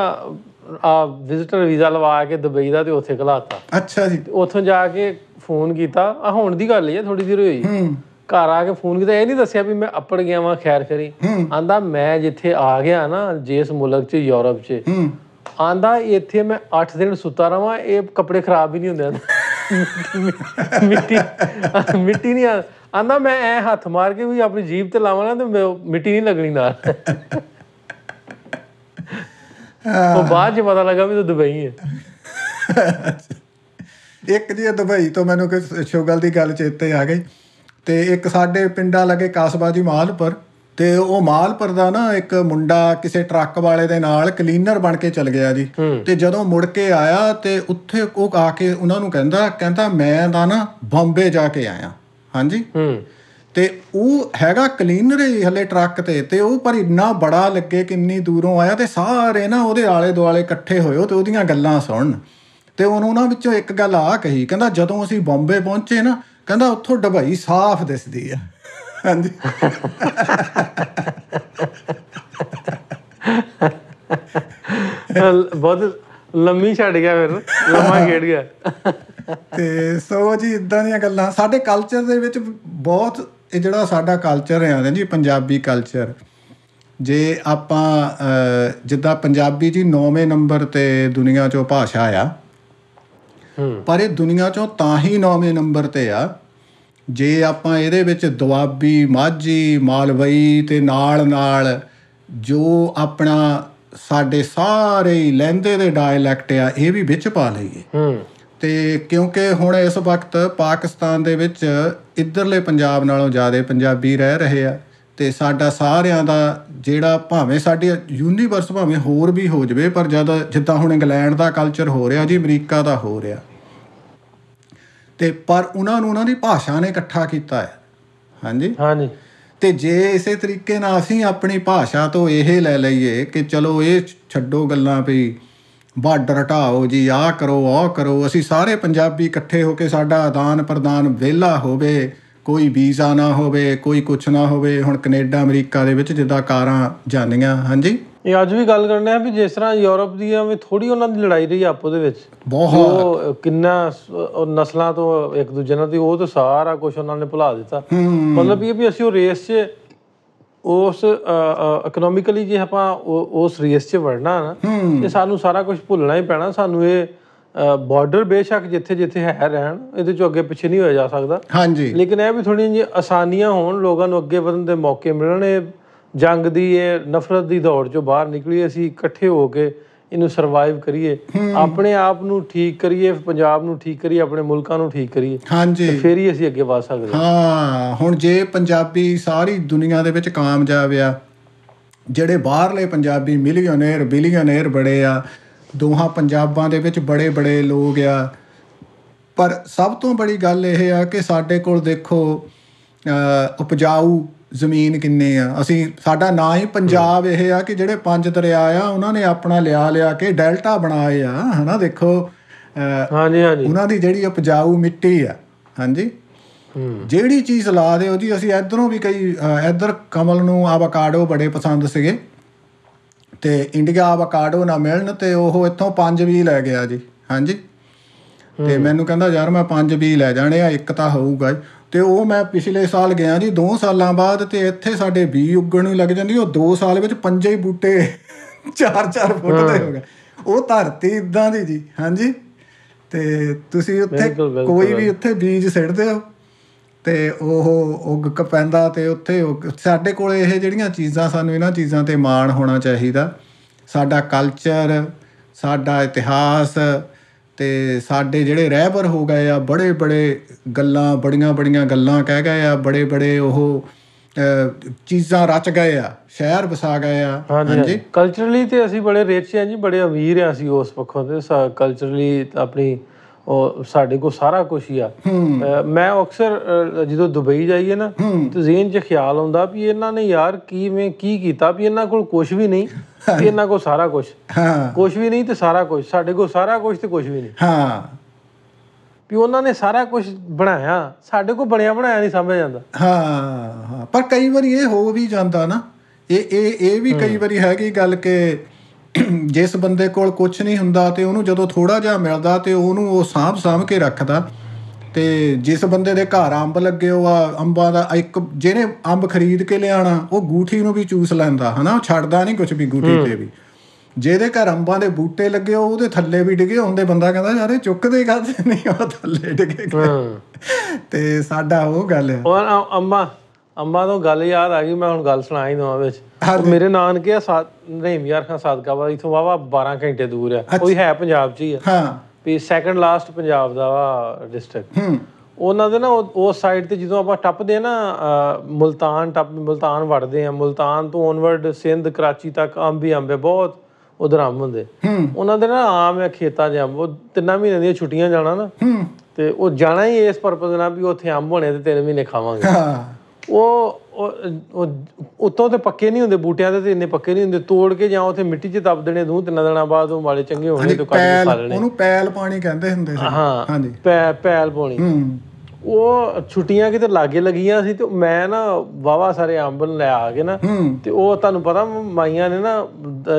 ਵਿਜ਼ਟਰ ਵੀਜ਼ਾ ਲਵਾ ਕੇ ਦੁਬਈ ਦਾ, ਤੇ ਉੱਥੇ ਘਲਾ ਤਾ। ਅੱਛਾ ਜੀ। ਉੱਥੋਂ ਜਾ ਕੇ ਫੋਨ ਕੀਤਾ, ਆਹ ਹੁਣ ਦੀ ਗੱਲ ਹੀ ਹੈ, ਥੋੜੀ ਦੇਰ ਹੋਈ, ਘਰ ਆ ਕੇ ਫੋਨ ਕੀਤਾ। ਇਹ ਨਹੀਂ ਦੱਸਿਆ ਵੀ ਮੈਂ ਅੱਪੜ ਗਿਆ ਵਾਂ। ਖੈਰ ਖਰੀ ਆਂਦਾ ਮੈਂ ਜਿੱਥੇ ਆ ਗਿਆ ਨਾ, ਜਿਸ ਮੁਲਕ 'ਚ ਯੂਰਪ 'ਚ, ਆਂਦਾ ਇੱਥੇ ਮੈਂ 8 ਦਿਨ ਸੁੱਤਾ ਰਵਾਂ, ਇਹ ਕੱਪੜੇ ਖਰਾਬ ਵੀ ਨਹੀਂ ਹੁੰਦੇ, ਮਿੱਟੀ ਨਹੀਂ। ਆਂਦਾ ਮੈਂ ਐਂ ਹੱਥ ਮਾਰ ਕੇ ਵੀ ਆਪਣੀ ਜੀਭ 'ਤੇ ਲਾਵਾਂ ਨਾ ਤੇ ਮਿੱਟੀ ਨਹੀਂ ਲੱਗਣੀ ਨਾਲ। ਉਹ ਬਾਅਦ 'ਚ ਪਤਾ ਲੱਗਾ ਵੀ ਤੂੰ ਦੁਬਈ ਹੈ। ਇੱਕ ਜੀ ਦੁਬਈ ਤੋਂ ਮੈਨੂੰ ਕੋਈ ਸ਼ੁਗਲ ਦੀ ਗੱਲ ਚੇਤੇ ਆ ਗਈ, ਅਤੇ ਇੱਕ ਸਾਡੇ ਪਿੰਡਾਂ ਲਾਗੇ ਕਸਬਾ ਜੀ ਮਾਲਪੁਰ, ਅਤੇ ਉਹ ਮਾਲਪੁਰ ਦਾ ਨਾ ਇੱਕ ਮੁੰਡਾ ਕਿਸੇ ਟਰੱਕ ਵਾਲੇ ਦੇ ਨਾਲ ਕਲੀਨਰ ਬਣ ਕੇ ਚਲ ਗਿਆ ਜੀ। ਅਤੇ ਜਦੋਂ ਮੁੜ ਕੇ ਆਇਆ ਅਤੇ ਉੱਥੇ ਉਹ ਆ ਕੇ ਉਹਨਾਂ ਨੂੰ ਕਹਿੰਦਾ ਮੈਂ ਤਾਂ ਨਾ ਬੰਬੇ ਜਾ ਕੇ ਆਇਆ। ਹਾਂਜੀ, ਅਤੇ ਉਹ ਹੈਗਾ ਕਲੀਨਰ ਹੀ ਹਲੇ ਟਰੱਕ 'ਤੇ, ਅਤੇ ਉਹ ਪਰ ਇੰਨਾ ਬੜਾ ਲੱਗੇ ਕਿ ਇੰਨੀ ਦੂਰੋਂ ਆਇਆ, ਅਤੇ ਸਾਰੇ ਨਾ ਉਹਦੇ ਆਲੇ ਦੁਆਲੇ ਇਕੱਠੇ ਹੋਏ ਅਤੇ ਉਹਦੀਆਂ ਗੱਲਾਂ ਸੁਣਨ। ਅਤੇ ਉਹਨਾਂ ਵਿੱਚੋਂ ਇੱਕ ਗੱਲ ਆਹ ਕਹੀ, ਕਹਿੰਦਾ ਜਦੋਂ ਅਸੀਂ ਬੰਬੇ ਪਹੁੰਚੇ ਨਾ, ਕਹਿੰਦਾ ਉੱਥੋਂ ਦੁਬਈ ਸਾਫ਼ ਦਿਸਦੀ ਆ। ਹਾਂਜੀ, ਬਹੁਤ ਲੰਮੀ ਛੱਡ ਗਿਆ, ਫਿਰ ਲੰਮਾ ਖੇਡ ਗਿਆ। ਅਤੇ ਸੋ ਜੀ ਇੱਦਾਂ ਦੀਆਂ ਗੱਲਾਂ ਸਾਡੇ ਕਲਚਰ ਦੇ ਵਿੱਚ ਬਹੁਤ, ਇਹ ਜਿਹੜਾ ਸਾਡਾ ਕਲਚਰ ਆ ਜੀ ਪੰਜਾਬੀ ਕਲਚਰ, ਜੇ ਆਪਾਂ ਜਿੱਦਾਂ ਪੰਜਾਬੀ ਜੀ 9ਵੇਂ ਨੰਬਰ 'ਤੇ ਦੁਨੀਆ 'ਚੋਂ ਭਾਸ਼ਾ ਆ, ਪਰ ਇਹ ਦੁਨੀਆ 'ਚੋਂ ਤਾਂ ਹੀ 9ਵੇਂ ਨੰਬਰ 'ਤੇ ਆ ਜੇ ਆਪਾਂ ਇਹਦੇ ਵਿੱਚ ਦੁਆਬੀ, ਮਾਝੀ, ਮਾਲਵਈ ਅਤੇ ਨਾਲ ਜੋ ਆਪਣਾ ਸਾਡੇ ਸਾਰੇ ਲਹਿੰਦੇ ਦੇ ਡਾਇਲੈਕਟ ਆ, ਇਹ ਵੀ ਵਿੱਚ ਪਾ ਲਈਏ। ਅਤੇ ਕਿਉਂਕਿ ਹੁਣ ਇਸ ਵਕਤ ਪਾਕਿਸਤਾਨ ਦੇ ਵਿੱਚ ਇੱਧਰਲੇ ਪੰਜਾਬ ਨਾਲੋਂ ਜ਼ਿਆਦਾ ਪੰਜਾਬੀ ਰਹਿ ਰਹੇ ਆ, ਅਤੇ ਸਾਡਾ ਸਾਰਿਆਂ ਦਾ ਜਿਹੜਾ ਭਾਵੇਂ ਸਾਡੀ ਯੂਨੀਵਰਸ ਭਾਵੇਂ ਹੋਰ ਵੀ ਹੋ ਜਾਵੇ, ਪਰ ਜਦ ਜਿੱਦਾਂ ਹੁਣ ਇੰਗਲੈਂਡ ਦਾ ਕਲਚਰ ਹੋ ਰਿਹਾ ਜੀ, ਅਮਰੀਕਾ ਦਾ ਹੋ ਰਿਹਾ, ਅਤੇ ਪਰ ਉਹਨਾਂ ਦੀ ਭਾਸ਼ਾ ਨੇ ਇਕੱਠਾ ਕੀਤਾ ਹੈ। ਹਾਂਜੀ ਹਾਂਜੀ, ਅਤੇ ਜੇ ਇਸੇ ਤਰੀਕੇ ਨਾਲ ਅਸੀਂ ਆਪਣੀ ਭਾਸ਼ਾ ਤੋਂ ਇਹ ਲੈ ਲਈਏ ਕਿ ਚਲੋ ਇਹ ਛੱਡੋ ਗੱਲਾਂ ਵੀ ਬਾਰਡਰ ਹਟਾਓ ਜੀ, ਆਹ ਕਰੋ ਉਹ ਕਰੋ, ਅਸੀਂ ਸਾਰੇ ਪੰਜਾਬੀ ਇਕੱਠੇ ਹੋ ਕੇ ਸਾਡਾ ਆਦਾਨ ਪ੍ਰਦਾਨ ਵਿਹਲਾ ਹੋਵੇ, ਕੋਈ ਵੀਜ਼ਾ ਨਾ ਹੋਵੇ, ਕੋਈ ਕੁਛ ਨਾ ਹੋਵੇ। ਹੁਣ ਕੈਨੇਡਾ ਅਮਰੀਕਾ ਦੇ ਵਿੱਚ ਜਿੱਦਾਂ ਕਾਰਾਂ ਜਾਂਦੀਆਂ। ਹਾਂਜੀ, ਇਹ ਅੱਜ ਵੀ ਗੱਲ ਕਰਨੇ ਆ ਵੀ ਜਿਸ ਤਰ੍ਹਾਂ ਯੂਰਪ ਦੀਆਂ ਵੀ ਥੋੜ੍ਹੀ ਉਹਨਾਂ ਦੀ ਲੜਾਈ ਰਹੀ ਆਪੋ ਦੇ ਵਿੱਚ, ਬਹੁਤ ਕਿੰਨਾ ਨਸਲਾਂ ਤੋਂ ਇੱਕ ਦੂਜੇ ਨਾਲ, ਉਹ ਤਾਂ ਸਾਰਾ ਕੁਛ ਉਹਨਾਂ ਨੇ ਭੁਲਾ ਦਿੱਤਾ। ਮਤਲਬ ਇਹ ਵੀ ਅਸੀਂ ਉਹ ਰੇਸ 'ਚ, ਉਸ ਇਕਨੋਮਿਕਲੀ ਜੇ ਆਪਾਂ ਉਸ ਰੇਸ 'ਚ ਵੜਨਾ ਨਾ, ਇਹ ਸਾਨੂੰ ਸਾਰਾ ਕੁਛ ਭੁੱਲਣਾ ਹੀ ਪੈਣਾ। ਸਾਨੂੰ ਇਹ ਬਾਰਡਰ ਬੇਸ਼ੱਕ ਜਿੱਥੇ ਜਿੱਥੇ ਹੈ ਰਹਿਣ, ਇਹਦੇ 'ਚੋਂ ਅੱਗੇ ਪਿੱਛੇ ਨਹੀਂ ਹੋਇਆ ਜਾ ਸਕਦਾ। ਹਾਂਜੀ, ਲੇਕਿਨ ਇਹ ਵੀ ਥੋੜ੍ਹੀਆਂ ਜਿਹੀਆਂ ਆਸਾਨੀਆਂ ਹੋਣ, ਲੋਕਾਂ ਨੂੰ ਅੱਗੇ ਵਧਣ ਦੇ ਮੌਕੇ ਮਿਲਣ। ਇਹ ਜੰਗ ਦੀ, ਇਹ ਨਫ਼ਰਤ ਦੀ ਦੌੜ 'ਚੋਂ ਬਾਹਰ ਨਿਕਲੀਏ, ਅਸੀਂ ਇਕੱਠੇ ਹੋ ਕੇ ਇਹਨੂੰ ਸਰਵਾਈਵ ਕਰੀਏ, ਆਪਣੇ ਆਪ ਨੂੰ ਠੀਕ ਕਰੀਏ, ਪੰਜਾਬ ਨੂੰ ਠੀਕ ਕਰੀਏ, ਆਪਣੇ ਮੁਲਕਾਂ ਨੂੰ ਠੀਕ ਕਰੀਏ। ਹਾਂਜੀ, ਫਿਰ ਹੀ ਅਸੀਂ ਅੱਗੇ ਵਧ ਸਕਦੇ ਹਾਂ। ਹੁਣ ਜੇ ਪੰਜਾਬੀ ਸਾਰੀ ਦੁਨੀਆ ਦੇ ਵਿੱਚ ਕਾਮਯਾਬ ਆ, ਜਿਹੜੇ ਬਾਹਰਲੇ ਪੰਜਾਬੀ ਮਿਲੀਅਨੇਰ ਬਿਲੀਅਨੇਰ ਬੜੇ ਆ, ਦੋਹਾਂ ਪੰਜਾਬਾਂ ਦੇ ਵਿੱਚ ਬੜੇ ਬੜੇ ਲੋਕ ਆ, पर सब तो बड़ी गल ये है कि साढ़े कोल देखो उपजाऊ ਜ਼ਮੀਨ ਕਿੰਨੇ ਆ। ਅਸੀਂ ਸਾਡਾ ਨਾਂ ਹੀ ਪੰਜਾਬ ਇਹ ਆ ਕਿ ਜਿਹੜੇ ਪੰਜ ਦਰਿਆ ਆ ਉਹਨਾਂ ਨੇ ਆਪਣਾ ਲਿਆ ਲਿਆ ਕੇ ਡੈਲਟਾ ਬਣਾਏ ਆ, ਹੈ ਨਾ। ਦੇਖੋ ਉਹਨਾਂ ਦੀ ਜਿਹੜੀ ਉਪਜਾਊ ਮਿੱਟੀ ਆ, ਹਾਂਜੀ, ਜਿਹੜੀ ਚੀਜ਼ ਲਾ ਦਿਓ ਜੀ। ਅਸੀਂ ਇੱਧਰੋਂ ਵੀ ਕਈ ਇੱਧਰ ਕਮਲ ਨੂੰ ਆਵਾਕਾਡੋ ਬੜੇ ਪਸੰਦ ਸੀਗੇ ਅਤੇ ਇੰਡੀਆ ਆਵਾਕਾਡੋ ਨਾ ਮਿਲਣ ਅਤੇ ਉਹ ਇੱਥੋਂ 5 ਬੀ ਲੈ ਗਿਆ ਜੀ, ਹਾਂਜੀ। ਅਤੇ ਮੈਨੂੰ ਕਹਿੰਦਾ ਯਾਰ ਮੈਂ 5 ਬੀ ਲੈ ਜਾਣੇ ਆ, ਇੱਕ ਤਾਂ ਹੋਊਗਾ। ਅਤੇ ਉਹ ਮੈਂ ਪਿਛਲੇ ਸਾਲ ਗਿਆ ਜੀ 2 ਸਾਲਾਂ ਬਾਅਦ, ਅਤੇ ਇੱਥੇ ਸਾਡੇ ਬੀ ਉੱਗਣ ਨੂੰ ਲੱਗ ਜਾਂਦੀ। ਉਹ 2 ਸਾਲ ਵਿੱਚ 5 ਬੂਟੇ 4-4 ਫੁੱਟ ਦੇ ਹੋ ਗਏ। ਉਹ ਧਰਤੀ ਇੱਦਾਂ ਦੀ ਜੀ, ਹਾਂਜੀ। ਅਤੇ ਤੁਸੀਂ ਉੱਥੇ ਕੋਈ ਵੀ ਉੱਥੇ ਬੀਜ ਸਿੱਟਦੇ ਹੋ ਅਤੇ ਉਹ ਉੱਗ ਪੈਂਦਾ। ਅਤੇ ਉੱਥੇ ਸਾਡੇ ਕੋਲ ਇਹ ਜਿਹੜੀਆਂ ਚੀਜ਼ਾਂ, ਸਾਨੂੰ ਇਹਨਾਂ ਚੀਜ਼ਾਂ 'ਤੇ ਮਾਣ ਹੋਣਾ ਚਾਹੀਦਾ। ਸਾਡਾ ਕਲਚਰ, ਸਾਡਾ ਇਤਿਹਾਸ ਅਤੇ ਸਾਡੇ ਜਿਹੜੇ ਰਹਿਬਰ ਹੋ ਗਏ ਆ, ਬੜੇ ਬੜੇ ਗੱਲਾਂ, ਬੜੀਆਂ ਬੜੀਆਂ ਗੱਲਾਂ ਕਹਿ ਗਏ ਆ, ਬੜੇ ਬੜੇ ਉਹ ਚੀਜ਼ਾਂ ਰਚ ਗਏ ਆ, ਸ਼ਹਿਰ ਵਸਾ ਗਏ ਆ, ਹਾਂਜੀ। ਕਲਚਰਲੀ ਤਾਂ ਅਸੀਂ ਬੜੇ ਰਿਚ ਹਾਂ ਜੀ, ਬੜੇ ਅਮੀਰ ਹਾਂ ਅਸੀਂ ਉਸ ਪੱਖੋਂ। ਅਤੇ ਕਲਚਰਲੀ ਆਪਣੀ ਉਹ ਸਾਡੇ ਕੋਲ ਸਾਰਾ ਕੁਛ ਹੀ ਆ। ਮੈਂ ਅਕਸਰ ਜਦੋਂ ਦੁਬਈ ਜਾਈਏ ਨਾ ਤਾਂ ਜ਼ੇਹਨ 'ਚ ਖਿਆਲ ਆਉਂਦਾ ਵੀ ਇਹਨਾਂ ਨੇ ਯਾਰ ਕਿਵੇਂ ਕੀ ਕੀਤਾ ਵੀ ਇਹਨਾਂ ਕੋਲ ਕੁਛ ਵੀ ਨਹੀਂ, ਇਹਨਾਂ ਕੋਲ ਸਾਰਾ ਕੁਛ। ਕੁਛ ਵੀ ਨਹੀਂ ਤੇ ਸਾਰਾ ਕੁਛ, ਸਾਡੇ ਕੋਲ ਸਾਰਾ ਕੁਛ ਤੇ ਕੁਛ ਵੀ ਨਹੀਂ। ਹਾਂ, ਵੀ ਉਹਨਾਂ ਨੇ ਸਾਰਾ ਕੁਛ ਬਣਾਇਆ, ਸਾਡੇ ਕੋਲ ਬਣਿਆ ਬਣਾਇਆ ਨਹੀਂ ਸਮਝ ਜਾਂਦਾ। ਹਾਂ, ਪਰ ਕਈ ਵਾਰੀ ਇਹ ਹੋ ਵੀ ਜਾਂਦਾ ਨਾ। ਇਹ ਵੀ ਕਈ ਵਾਰੀ ਹੈਗੀ ਗੱਲ ਕਿ ਜਿਸ ਬੰਦੇ ਕੋਲ ਕੁਛ ਨਹੀਂ ਹੁੰਦਾ ਅਤੇ ਉਹਨੂੰ ਜਦੋਂ ਥੋੜ੍ਹਾ ਜਿਹਾ ਮਿਲਦਾ ਅਤੇ ਉਹਨੂੰ ਉਹ ਸਾਂਭ ਕੇ ਰੱਖਦਾ। ਅਤੇ ਜਿਸ ਬੰਦੇ ਦੇ ਘਰ ਅੰਬ ਲੱਗੇ ਉਹ ਆ ਅੰਬਾਂ ਦਾ ਇੱਕ, ਜਿਹਨੇ ਅੰਬ ਖਰੀਦ ਕੇ ਲਿਆਉਣਾ ਉਹ ਗੂਠੀ ਨੂੰ ਵੀ ਚੂਸ ਲੈਂਦਾ, ਹੈ ਨਾ। ਉਹ ਛੱਡਦਾ ਨਹੀਂ ਕੁਛ ਵੀ ਗੂਠੀ 'ਤੇ ਵੀ। ਜਿਹਦੇ ਘਰ ਅੰਬਾਂ ਦੇ ਬੂਟੇ ਲੱਗੇ ਉਹ ਉਹਦੇ ਥੱਲੇ ਵੀ ਡਿੱਗੇ ਹੁੰਦੇ। ਬੰਦਾ ਕਹਿੰਦਾ ਯਾਰ ਇਹ ਚੁੱਕਦੇ ਕਾਹਦੇ ਨਹੀਂ, ਉਹ ਥੱਲੇ ਡਿੱਗੇ। ਅਤੇ ਸਾਡਾ ਉਹ ਗੱਲ ਹੈ। ਔਰ ਅੰਬਾਂ ਤੋਂ ਗੱਲ ਯਾਦ ਆ ਗਈ, ਮੈਂ ਹੁਣ ਗੱਲ ਸੁਣਾ ਹੀ ਦੇਵਾਂ ਵਿੱਚ। ਮੇਰੇ ਨਾਨਕੇ ਆ ਰਹੀਮ ਯਾਰ ਖਾਂ ਸਾਦਕਾਬਾਦ, ਇੱਥੋਂ ਵਾਹਵਾ 12 ਘੰਟੇ ਦੂਰ ਆ। ਉਹ ਹੈ ਪੰਜਾਬ 'ਚ ਹੀ ਆ, ਵੀ ਸੈਕਿੰਡ ਲਾਸਟ ਪੰਜਾਬ ਦਾ ਵਾ ਡਿਸਟ੍ਰਿਕਟ। ਉਹਨਾਂ ਦੇ ਨਾ ਉਸ ਸਾਈਡ 'ਤੇ ਜਦੋਂ ਆਪਾਂ ਟੱਪਦੇ ਹਾਂ ਨਾ, ਮੁਲਤਾਨ ਵੜਦੇ ਹਾਂ, ਮੁਲਤਾਨ ਤੋਂ ਓਨਵਰਡ ਸਿੰਧ ਕਰਾਚੀ ਤੱਕ ਅੰਬ ਹੀ ਅੰਬ ਹੈ, ਬਹੁਤ ਉਧਰ ਅੰਬ ਹੁੰਦੇ। ਉਹਨਾਂ ਦੇ ਨਾ ਆਮ ਹੈ ਖੇਤਾਂ 'ਚ ਅੰਬ। ਉਹ 3 ਮਹੀਨਿਆਂ ਦੀਆਂ ਛੁੱਟੀਆਂ ਜਾਣਾ ਨਾ, ਅਤੇ ਉਹ ਜਾਣਾ ਹੀ ਇਸ ਪਰਪਜ਼ ਨਾਲ ਵੀ ਉੱਥੇ ਅੰਬ ਹੋਣੇ ਅਤੇ 3 ਮਹੀਨੇ ਖਾਵਾਂਗੇ। ਉਹ ਉੱਤੋਂ ਤਾਂ ਪੱਕੇ ਨਹੀਂ ਹੁੰਦੇ ਬੂਟਿਆਂ ਦੇ, ਤਾਂ ਇੰਨੇ ਪੱਕੇ ਨਹੀਂ ਹੁੰਦੇ। ਤੋੜ ਕੇ ਜਾਂ ਉੱਥੇ ਮਿੱਟੀ 'ਚ ਦੱਬ ਦੇਣੇ, 2-3 ਦਿਨਾਂ ਬਾਅਦ ਉਹ ਮਾੜੇ ਚੰਗੇ ਹੋਣੇ ਅਤੇ ਕੱਢ ਖਾ ਲੈਣੇ। ਉਹਨੂੰ ਪੈਲ ਪਾਣੀ ਕਹਿੰਦੇ ਹੁੰਦੇ। ਹਾਂ, ਪੈਲ ਪਾਣੀ। ਉਹ ਛੁੱਟੀਆਂ ਕਿਤੇ ਲਾਗੇ ਲੱਗੀਆਂ ਸੀ, ਅਤੇ ਮੈਂ ਨਾ ਵਾਹਵਾ ਸਾਰੇ ਅੰਬ ਲੈ ਆ ਕੇ ਨਾ, ਅਤੇ ਉਹ ਤੁਹਾਨੂੰ ਪਤਾ ਮਾਈਆਂ ਨੇ ਨਾ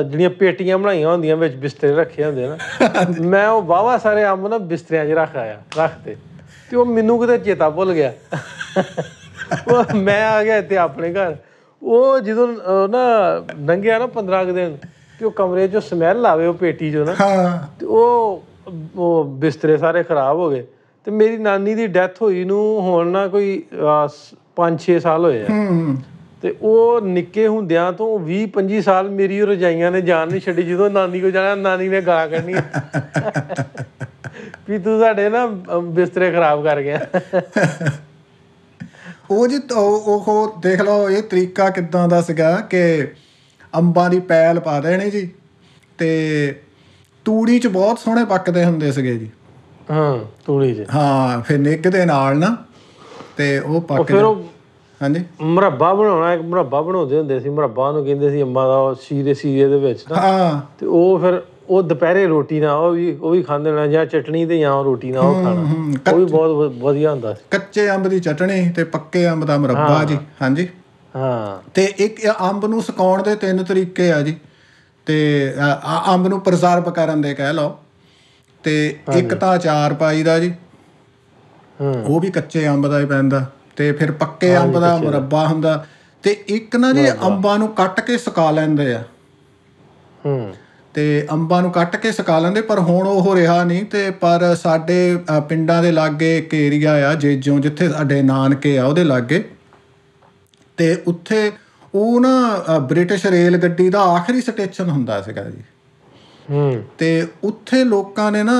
ਜਿਹੜੀਆਂ ਪੇਟੀਆਂ ਬਣਾਈਆਂ ਹੁੰਦੀਆਂ, ਵਿੱਚ ਬਿਸਤਰੇ ਰੱਖੇ ਹੁੰਦੇ ਨਾ। ਮੈਂ ਉਹ ਵਾਹਵਾ ਸਾਰੇ ਅੰਬ ਨਾ ਬਿਸਤਰਿਆਂ 'ਚ ਰੱਖਤੇ, ਅਤੇ ਉਹ ਮੈਨੂੰ ਕਿਤੇ ਚੇਤਾ ਭੁੱਲ ਗਿਆ। ਮੈਂ ਆ ਗਿਆ ਇੱਥੇ ਆਪਣੇ ਘਰ। ਉਹ ਜਦੋਂ ਨਾ ਲੰਘਿਆ ਨਾ 15 ਦਿਨ, ਅਤੇ ਉਹ ਕਮਰੇ 'ਚੋਂ ਸਮੈਲ ਆਵੇ ਉਹ ਪੇਟੀ 'ਚੋਂ ਨਾ, ਅਤੇ ਉਹ ਬਿਸਤਰੇ ਸਾਰੇ ਖਰਾਬ ਹੋ ਗਏ। ਅਤੇ ਮੇਰੀ ਨਾਨੀ ਦੀ ਡੈਥ ਹੋਈ ਨੂੰ ਹੁਣ ਨਾ ਕੋਈ 5-6 ਸਾਲ ਹੋਏ ਆ, ਅਤੇ ਉਹ ਨਿੱਕੇ ਹੁੰਦਿਆਂ ਤੋਂ 20-25 ਸਾਲ ਮੇਰੀ ਉਹ ਰਜਾਈਆਂ ਨੇ ਜਾਨ ਨਹੀਂ ਛੱਡੀ। ਜਦੋਂ ਨਾਨੀ ਕੋਲ ਜਾਣਾ, ਨਾਨੀ ਨੇ ਗਾਲਾਂ ਕੱਢਣੀਆਂ ਵੀ ਤੂੰ ਸਾਡੇ ਨਾ ਬਿਸਤਰੇ ਖਰਾਬ ਕਰ ਗਿਆ। ਉਹ ਜੀ ਉਹ ਦੇਖ ਲਓ ਇਹ ਤਰੀਕਾ ਕਿੱਦਾਂ ਦਾ ਸੀਗਾ ਕਿ ਅੰਬਾਂ ਦੀ ਪੈਲ ਪਾ ਦੇਣੀ ਜੀ, ਅਤੇ ਤੂੜੀ 'ਚ ਬਹੁਤ ਸੋਹਣੇ ਪੱਕਦੇ ਹੁੰਦੇ ਸੀਗੇ ਜੀ। ਹਾਂ, ਤੂੜੀ 'ਚ। ਹਾਂ, ਫਿਰ ਨਿੱਘ ਦੇ ਨਾਲ ਨਾ, ਅਤੇ ਉਹ ਪੱਕ, ਹਾਂਜੀ। ਮੁਰੱਬਾ ਬਣਾਉਣਾ, ਇੱਕ ਮੁਰੱਬਾ ਬਣਾਉਂਦੇ ਹੁੰਦੇ ਸੀ, ਮੁਰੱਬਾ ਨੂੰ ਕਹਿੰਦੇ ਸੀ ਅੰਬਾਂ ਦਾ। ਉਹ ਸੀਰੇ ਦੇ ਵਿੱਚ ਨਾ, ਅਤੇ ਉਹ ਫਿਰ ਉਹ ਦੁਪਹਿਰੇ ਰੋਟੀ ਨਾਲ ਉਹ ਵੀ ਖਾਂਦੇ ਹੋਣਾ, ਜਾਂ ਚਟਣੀ ਅਤੇ ਜਾਂ ਰੋਟੀ ਨਾਲ ਉਹ ਖਾਣਾ। ਉਹ ਵੀ ਬਹੁਤ ਵਧੀਆ ਹੁੰਦਾ ਸੀ, ਕੱਚੇ ਅੰਬ ਦੀ ਚਟਣੀ ਅਤੇ ਪੱਕੇ ਅੰਬ ਦਾ ਮੁਰੱਬਾ ਜੀ, ਹਾਂਜੀ। ਹਾਂ, ਅਤੇ ਇੱਕ ਅੰਬ ਨੂੰ ਸੁਕਾਉਣ ਦੇ 3 ਤਰੀਕੇ ਆ ਜੀ, ਅਤੇ ਅੰਬ ਨੂੰ ਪ੍ਰਜ਼ਰਵ ਕਰਨ ਦੇ ਕਹਿ ਲਓ। ਅਤੇ ਇੱਕ ਤਾਂ ਅਚਾਰ ਪਾਈ ਦਾ ਜੀ, ਉਹ ਵੀ ਕੱਚੇ ਅੰਬ ਦਾ ਹੀ ਪੈਂਦਾ, ਅਤੇ ਫਿਰ ਪੱਕੇ ਅੰਬ ਦਾ ਮੁਰੱਬਾ ਹੁੰਦਾ। ਅਤੇ ਇੱਕ ਨਾ ਜੀ ਅੰਬਾਂ ਨੂੰ ਕੱਟ ਕੇ ਸੁਕਾ ਲੈਂਦੇ ਆ, ਅਤੇ ਅੰਬਾਂ ਨੂੰ ਕੱਟ ਕੇ ਸੁਕਾ ਲੈਂਦੇ। ਪਰ ਹੁਣ ਉਹ ਰਿਹਾ ਨਹੀਂ, ਅਤੇ ਪਰ ਸਾਡੇ ਪਿੰਡਾਂ ਦੇ ਲਾਗੇ ਇੱਕ ਏਰੀਆ ਆ ਜੇਜੋਂ, ਜਿੱਥੇ ਸਾਡੇ ਨਾਨਕੇ ਆ ਉਹਦੇ ਲਾਗੇ, ਅਤੇ ਉੱਥੇ ਉਹ ਨਾ ਬ੍ਰਿਟਿਸ਼ ਰੇਲ ਗੱਡੀ ਦਾ ਆਖਰੀ ਸਟੇਸ਼ਨ ਹੁੰਦਾ ਸੀਗਾ ਜੀ। ਅਤੇ ਉੱਥੇ ਲੋਕਾਂ ਨੇ ਨਾ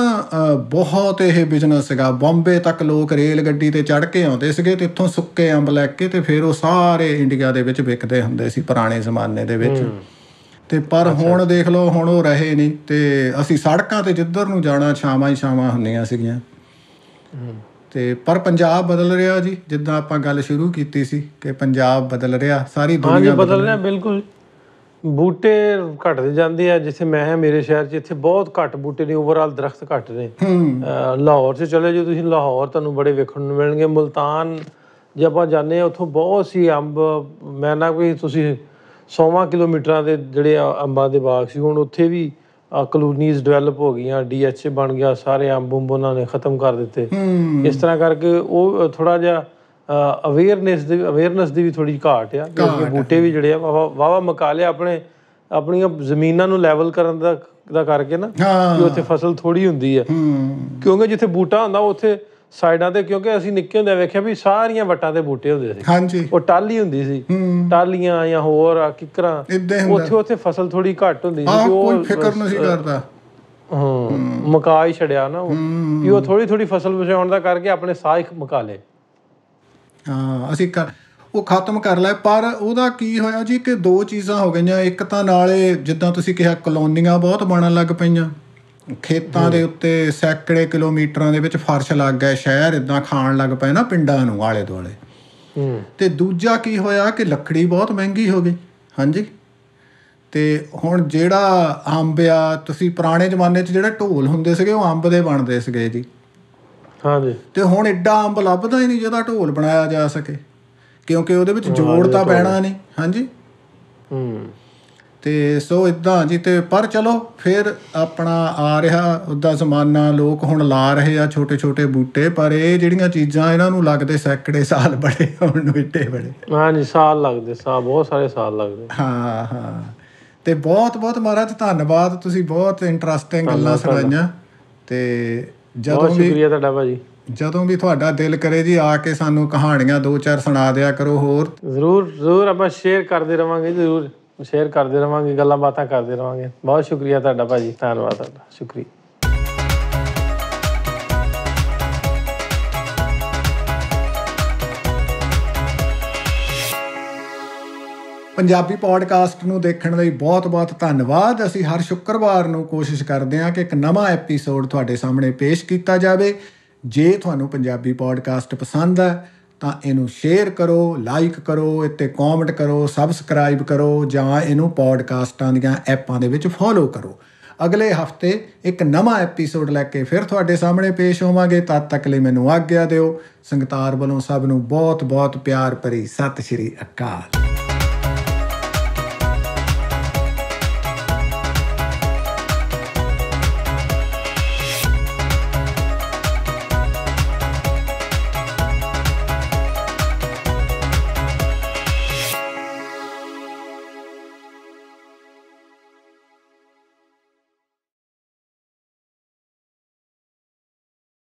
ਬਹੁਤ ਇਹ ਬਿਜ਼ਨਸ ਸੀਗਾ, ਬੰਬੇ ਤੱਕ ਲੋਕ ਰੇਲ ਗੱਡੀ 'ਤੇ ਚੜ੍ਹ ਕੇ ਆਉਂਦੇ ਸੀਗੇ, ਅਤੇ ਇੱਥੋਂ ਸੁੱਕੇ ਅੰਬ ਲੈ ਕੇ, ਅਤੇ ਫਿਰ ਉਹ ਸਾਰੇ ਇੰਡੀਆ ਦੇ ਵਿੱਚ ਵਿਕਦੇ ਹੁੰਦੇ ਸੀ ਪੁਰਾਣੇ ਜ਼ਮਾਨੇ ਦੇ ਵਿੱਚ। ਅਤੇ ਪਰ ਹੁਣ ਦੇਖ ਲਓ ਹੁਣ ਉਹ ਰਹੇ ਨਹੀਂ, ਅਤੇ ਅਸੀਂ ਸੜਕਾਂ 'ਤੇ ਜਿੱਧਰ ਨੂੰ ਜਾਣਾ ਛਾਵਾਂ ਹੀ ਛਾਵਾਂ ਹੁੰਦੀਆਂ ਸੀਗੀਆਂ। ਤੇ ਪਰ ਪੰਜਾਬ ਬਦਲ ਰਿਹਾ ਜੀ, ਜਿੱਦਾਂ ਆਪਾਂ ਗੱਲ ਸ਼ੁਰੂ ਕੀਤੀ ਸੀ ਕਿ ਪੰਜਾਬ ਬਦਲ ਰਿਹਾ, ਸਾਰੀ ਦੁਨੀਆ ਬਦਲ ਰਿਹਾ। ਬਿਲਕੁਲ, ਬੂਟੇ ਘੱਟਦੇ ਜਾਂਦੇ ਆ। ਜਿੱਥੇ ਮੈਂ ਹਾਂ ਮੇਰੇ ਸ਼ਹਿਰ 'ਚ ਇੱਥੇ ਬਹੁਤ ਘੱਟ ਬੂਟੇ ਨੇ, ਓਵਰਆਲ ਦਰਖਤ ਘੱਟ ਨੇ। ਲਾਹੌਰ 'ਚ ਚਲੇ ਜਾਓ ਤੁਸੀਂ, ਲਾਹੌਰ ਤੁਹਾਨੂੰ ਬੜੇ ਵੇਖਣ ਨੂੰ ਮਿਲਣਗੇ। ਮੁਲਤਾਨ ਜੇ ਆਪਾਂ ਜਾਂਦੇ ਹਾਂ ਉੱਥੋਂ ਬਹੁਤ ਸੀ ਅੰਬ। ਮੈਂ ਨਾ ਕੋਈ ਤੁਸੀਂ 100 ਕਿਲੋਮੀਟਰਾਂ ਦੇ ਜਿਹੜੇ ਅੰਬਾਂ ਦੇ ਬਾਗ ਸੀ, ਹੁਣ ਉੱਥੇ ਵੀ ਕਲੋਨੀਜ਼ ਡਿਵੈਲਪ ਹੋ ਗਈਆਂ, DHA ਬਣ ਗਿਆ, ਸਾਰੇ ਅੰਬ ਅੰਬ ਉਹਨਾਂ ਨੇ ਖਤਮ ਕਰ ਦਿੱਤੇ। ਇਸ ਤਰ੍ਹਾਂ ਕਰਕੇ ਉਹ ਥੋੜ੍ਹਾ ਜਿਹਾ ਅਵੇਅਰਨੈਸ ਦੀ ਵੀ ਥੋੜ੍ਹੀ ਘਾਟ ਆ। ਬੂਟੇ ਵੀ ਜਿਹੜੇ ਆ ਵਾਹਵਾ ਮਕਾ ਲਿਆ ਆਪਣੀਆਂ ਜ਼ਮੀਨਾਂ ਨੂੰ ਲੈਵਲ ਕਰਨ ਦਾ ਕਰਕੇ ਨਾ, ਕਿ ਉੱਥੇ ਫਸਲ ਥੋੜ੍ਹੀ ਹੁੰਦੀ ਆ। ਕਿਉਂਕਿ ਜਿੱਥੇ ਬੂਟਾ ਹੁੰਦਾ ਉੱਥੇ ਸਾਈਡਾਂ 'ਤੇ, ਕਿਉਂਕਿ ਅਸੀਂ ਨਿੱਕੇ ਹੁੰਦਿਆਂ ਵੇਖਿਆ ਵੀ ਸਾਰੀਆਂ ਵੱਟਾਂ 'ਤੇ ਬੂਟੇ ਹੁੰਦੇ ਸੀ। ਹਾਂਜੀ, ਉਹ ਟਾਹਲੀ ਹੁੰਦੀ ਸੀ, ਟਾਹਲੀਆਂ ਜਾਂ ਹੋਰ ਕਿੱਕਰਾਂ। ਉੱਥੇ ਫਸਲ ਥੋੜ੍ਹੀ ਘੱਟ ਹੁੰਦੀ ਸੀ, ਉਹ ਫਿਕਰ ਨਹੀਂ ਕਰਦਾ। ਮਕਾ ਹੀ ਛੜਿਆ ਨਾ ਉਹ ਥੋੜ੍ਹੀ ਥੋੜ੍ਹੀ ਫਸਲ ਬਚਾਉਣ ਦਾ ਕਰਕੇ ਆਪਣੇ ਸਾਹ ਹੀ ਮਕਾ ਲਏ। ਹਾਂ, ਅਸੀਂ ਉਹ ਖਤਮ ਕਰ ਲਿਆ। ਪਰ ਉਹਦਾ ਕੀ ਹੋਇਆ ਜੀ ਕਿ ਦੋ ਚੀਜ਼ਾਂ ਹੋ ਗਈਆਂ। ਇੱਕ ਤਾਂ ਨਾਲੇ ਜਿੱਦਾਂ ਤੁਸੀਂ ਕਿਹਾ ਕਲੋਨੀਆਂ ਬਹੁਤ ਬਣਨ ਲੱਗ ਪਈਆਂ, ਖੇਤਾਂ ਦੇ ਉੱਤੇ ਸੈਂਕੜੇ ਕਿਲੋਮੀਟਰਾਂ ਦੇ ਵਿੱਚ ਫਰਸ਼ ਲੱਗ ਗਏ, ਸ਼ਹਿਰ ਇੱਦਾਂ ਖਾਣ ਲੱਗ ਪਏ ਨਾ ਪਿੰਡਾਂ ਨੂੰ ਆਲੇ ਦੁਆਲੇ। ਅਤੇ ਦੂਜਾ ਕੀ ਹੋਇਆ ਕਿ ਲੱਕੜੀ ਬਹੁਤ ਮਹਿੰਗੀ ਹੋ ਗਈ। ਹਾਂਜੀ, ਅਤੇ ਹੁਣ ਜਿਹੜਾ ਅੰਬ ਆ, ਤੁਸੀਂ ਪੁਰਾਣੇ ਜ਼ਮਾਨੇ 'ਚ ਜਿਹੜੇ ਢੋਲ ਹੁੰਦੇ ਸੀਗੇ ਉਹ ਅੰਬ ਦੇ ਬਣਦੇ ਸੀਗੇ ਜੀ। ਹਾਂਜੀ, ਅਤੇ ਹੁਣ ਐਡਾ ਅੰਬ ਲੱਭਦਾ ਹੀ ਨਹੀਂ ਜਿਹਦਾ ਢੋਲ ਬਣਾਇਆ ਜਾ ਸਕੇ, ਕਿਉਂਕਿ ਉਹਦੇ ਵਿੱਚ ਜੋੜ ਤਾਂ ਪੈਣਾ ਨਹੀਂ। ਹਾਂਜੀ, ਅਤੇ ਸੋ ਇੱਦਾਂ ਜੀ। ਅਤੇ ਪਰ ਚਲੋ ਫਿਰ ਆਪਣਾ ਆ ਰਿਹਾ ਉਹਦਾ ਜ਼ਮਾਨਾ, ਲੋਕ ਹੁਣ ਲਾ ਰਹੇ ਆ ਛੋਟੇ ਛੋਟੇ ਬੂਟੇ, ਪਰ ਇਹ ਜਿਹੜੀਆਂ ਚੀਜ਼ਾਂ ਇਹਨਾਂ ਨੂੰ ਲੱਗਦੇ ਸੈਂਕੜੇ ਸਾਲ ਬੜੇ ਹੋਣ ਨੂੰ, ਇੱਡੇ ਬੜੇ। ਹਾਂਜੀ, ਸਾਲ ਲੱਗਦੇ, ਬਹੁਤ ਸਾਰੇ ਸਾਲ ਲੱਗਦੇ। ਹਾਂ ਹਾਂ, ਅਤੇ ਬਹੁਤ ਬਹੁਤ ਮਹਾਰਾਜ ਧੰਨਵਾਦ, ਤੁਸੀਂ ਬਹੁਤ ਇੰਟਰਸਟਿੰਗ ਗੱਲਾਂ ਸੁਣਾਈਆਂ। ਅਤੇ ਜਦੋਂ ਵੀ ਸ਼ੁਕਰੀਆ ਤੁਹਾਡਾ ਭਾਜੀ, ਜਦੋਂ ਵੀ ਤੁਹਾਡਾ ਦਿਲ ਕਰੇ ਜੀ ਆ ਕੇ ਸਾਨੂੰ ਕਹਾਣੀਆਂ ਦੋ ਚਾਰ ਸੁਣਾ ਦਿਆ ਕਰੋ। ਹੋਰ ਜ਼ਰੂਰ ਜ਼ਰੂਰ ਆਪਾਂ ਸ਼ੇਅਰ ਕਰਦੇ ਰਹਾਂਗੇ, ਜ਼ਰੂਰ ਸ਼ੇਅਰ ਕਰਦੇ ਰਹਾਂਗੇ, ਗੱਲਾਂ ਬਾਤਾਂ ਕਰਦੇ ਰਹਾਂਗੇ। ਬਹੁਤ ਸ਼ੁਕਰੀਆ ਤੁਹਾਡਾ ਭਾਜੀ, ਧੰਨਵਾਦ ਤੁਹਾਡਾ, ਸ਼ੁਕਰੀਆ। ਪੰਜਾਬੀ ਪੋਡਕਾਸਟ ਨੂੰ ਦੇਖਣ ਲਈ ਬਹੁਤ ਬਹੁਤ ਧੰਨਵਾਦ। ਅਸੀਂ ਹਰ ਸ਼ੁੱਕਰਵਾਰ ਨੂੰ ਕੋਸ਼ਿਸ਼ ਕਰਦੇ ਹਾਂ ਕਿ ਇੱਕ ਨਵਾਂ ਐਪੀਸੋਡ ਤੁਹਾਡੇ ਸਾਹਮਣੇ ਪੇਸ਼ ਕੀਤਾ ਜਾਵੇ। ਜੇ ਤੁਹਾਨੂੰ ਪੰਜਾਬੀ ਪੋਡਕਾਸਟ ਪਸੰਦ ਹੈ ਤਾਂ ਇਹਨੂੰ ਸ਼ੇਅਰ ਕਰੋ, ਲਾਈਕ ਕਰੋ, ਇੱਥੇ ਕਮੈਂਟ ਕਰੋ, ਸਬਸਕ੍ਰਾਈਬ ਕਰੋ, ਜਾਂ ਇਹਨੂੰ ਪੋਡਕਾਸਟਾਂ ਦੀਆਂ ਐਪਾਂ ਦੇ ਵਿੱਚ ਫੋਲੋ ਕਰੋ। ਅਗਲੇ ਹਫਤੇ ਇੱਕ ਨਵਾਂ ਐਪੀਸੋਡ ਲੈ ਕੇ ਫਿਰ ਤੁਹਾਡੇ ਸਾਹਮਣੇ ਪੇਸ਼ ਹੋਵਾਂਗੇ। ਤਦ ਤੱਕ ਲਈ ਮੈਨੂੰ ਆਗਿਆ ਦਿਓ। ਸੰਗਤਾਰ ਵੱਲੋਂ ਸਭ ਨੂੰ ਬਹੁਤ ਬਹੁਤ ਪਿਆਰ ਭਰੀ ਸਤਿ ਸ਼੍ਰੀ ਅਕਾਲ।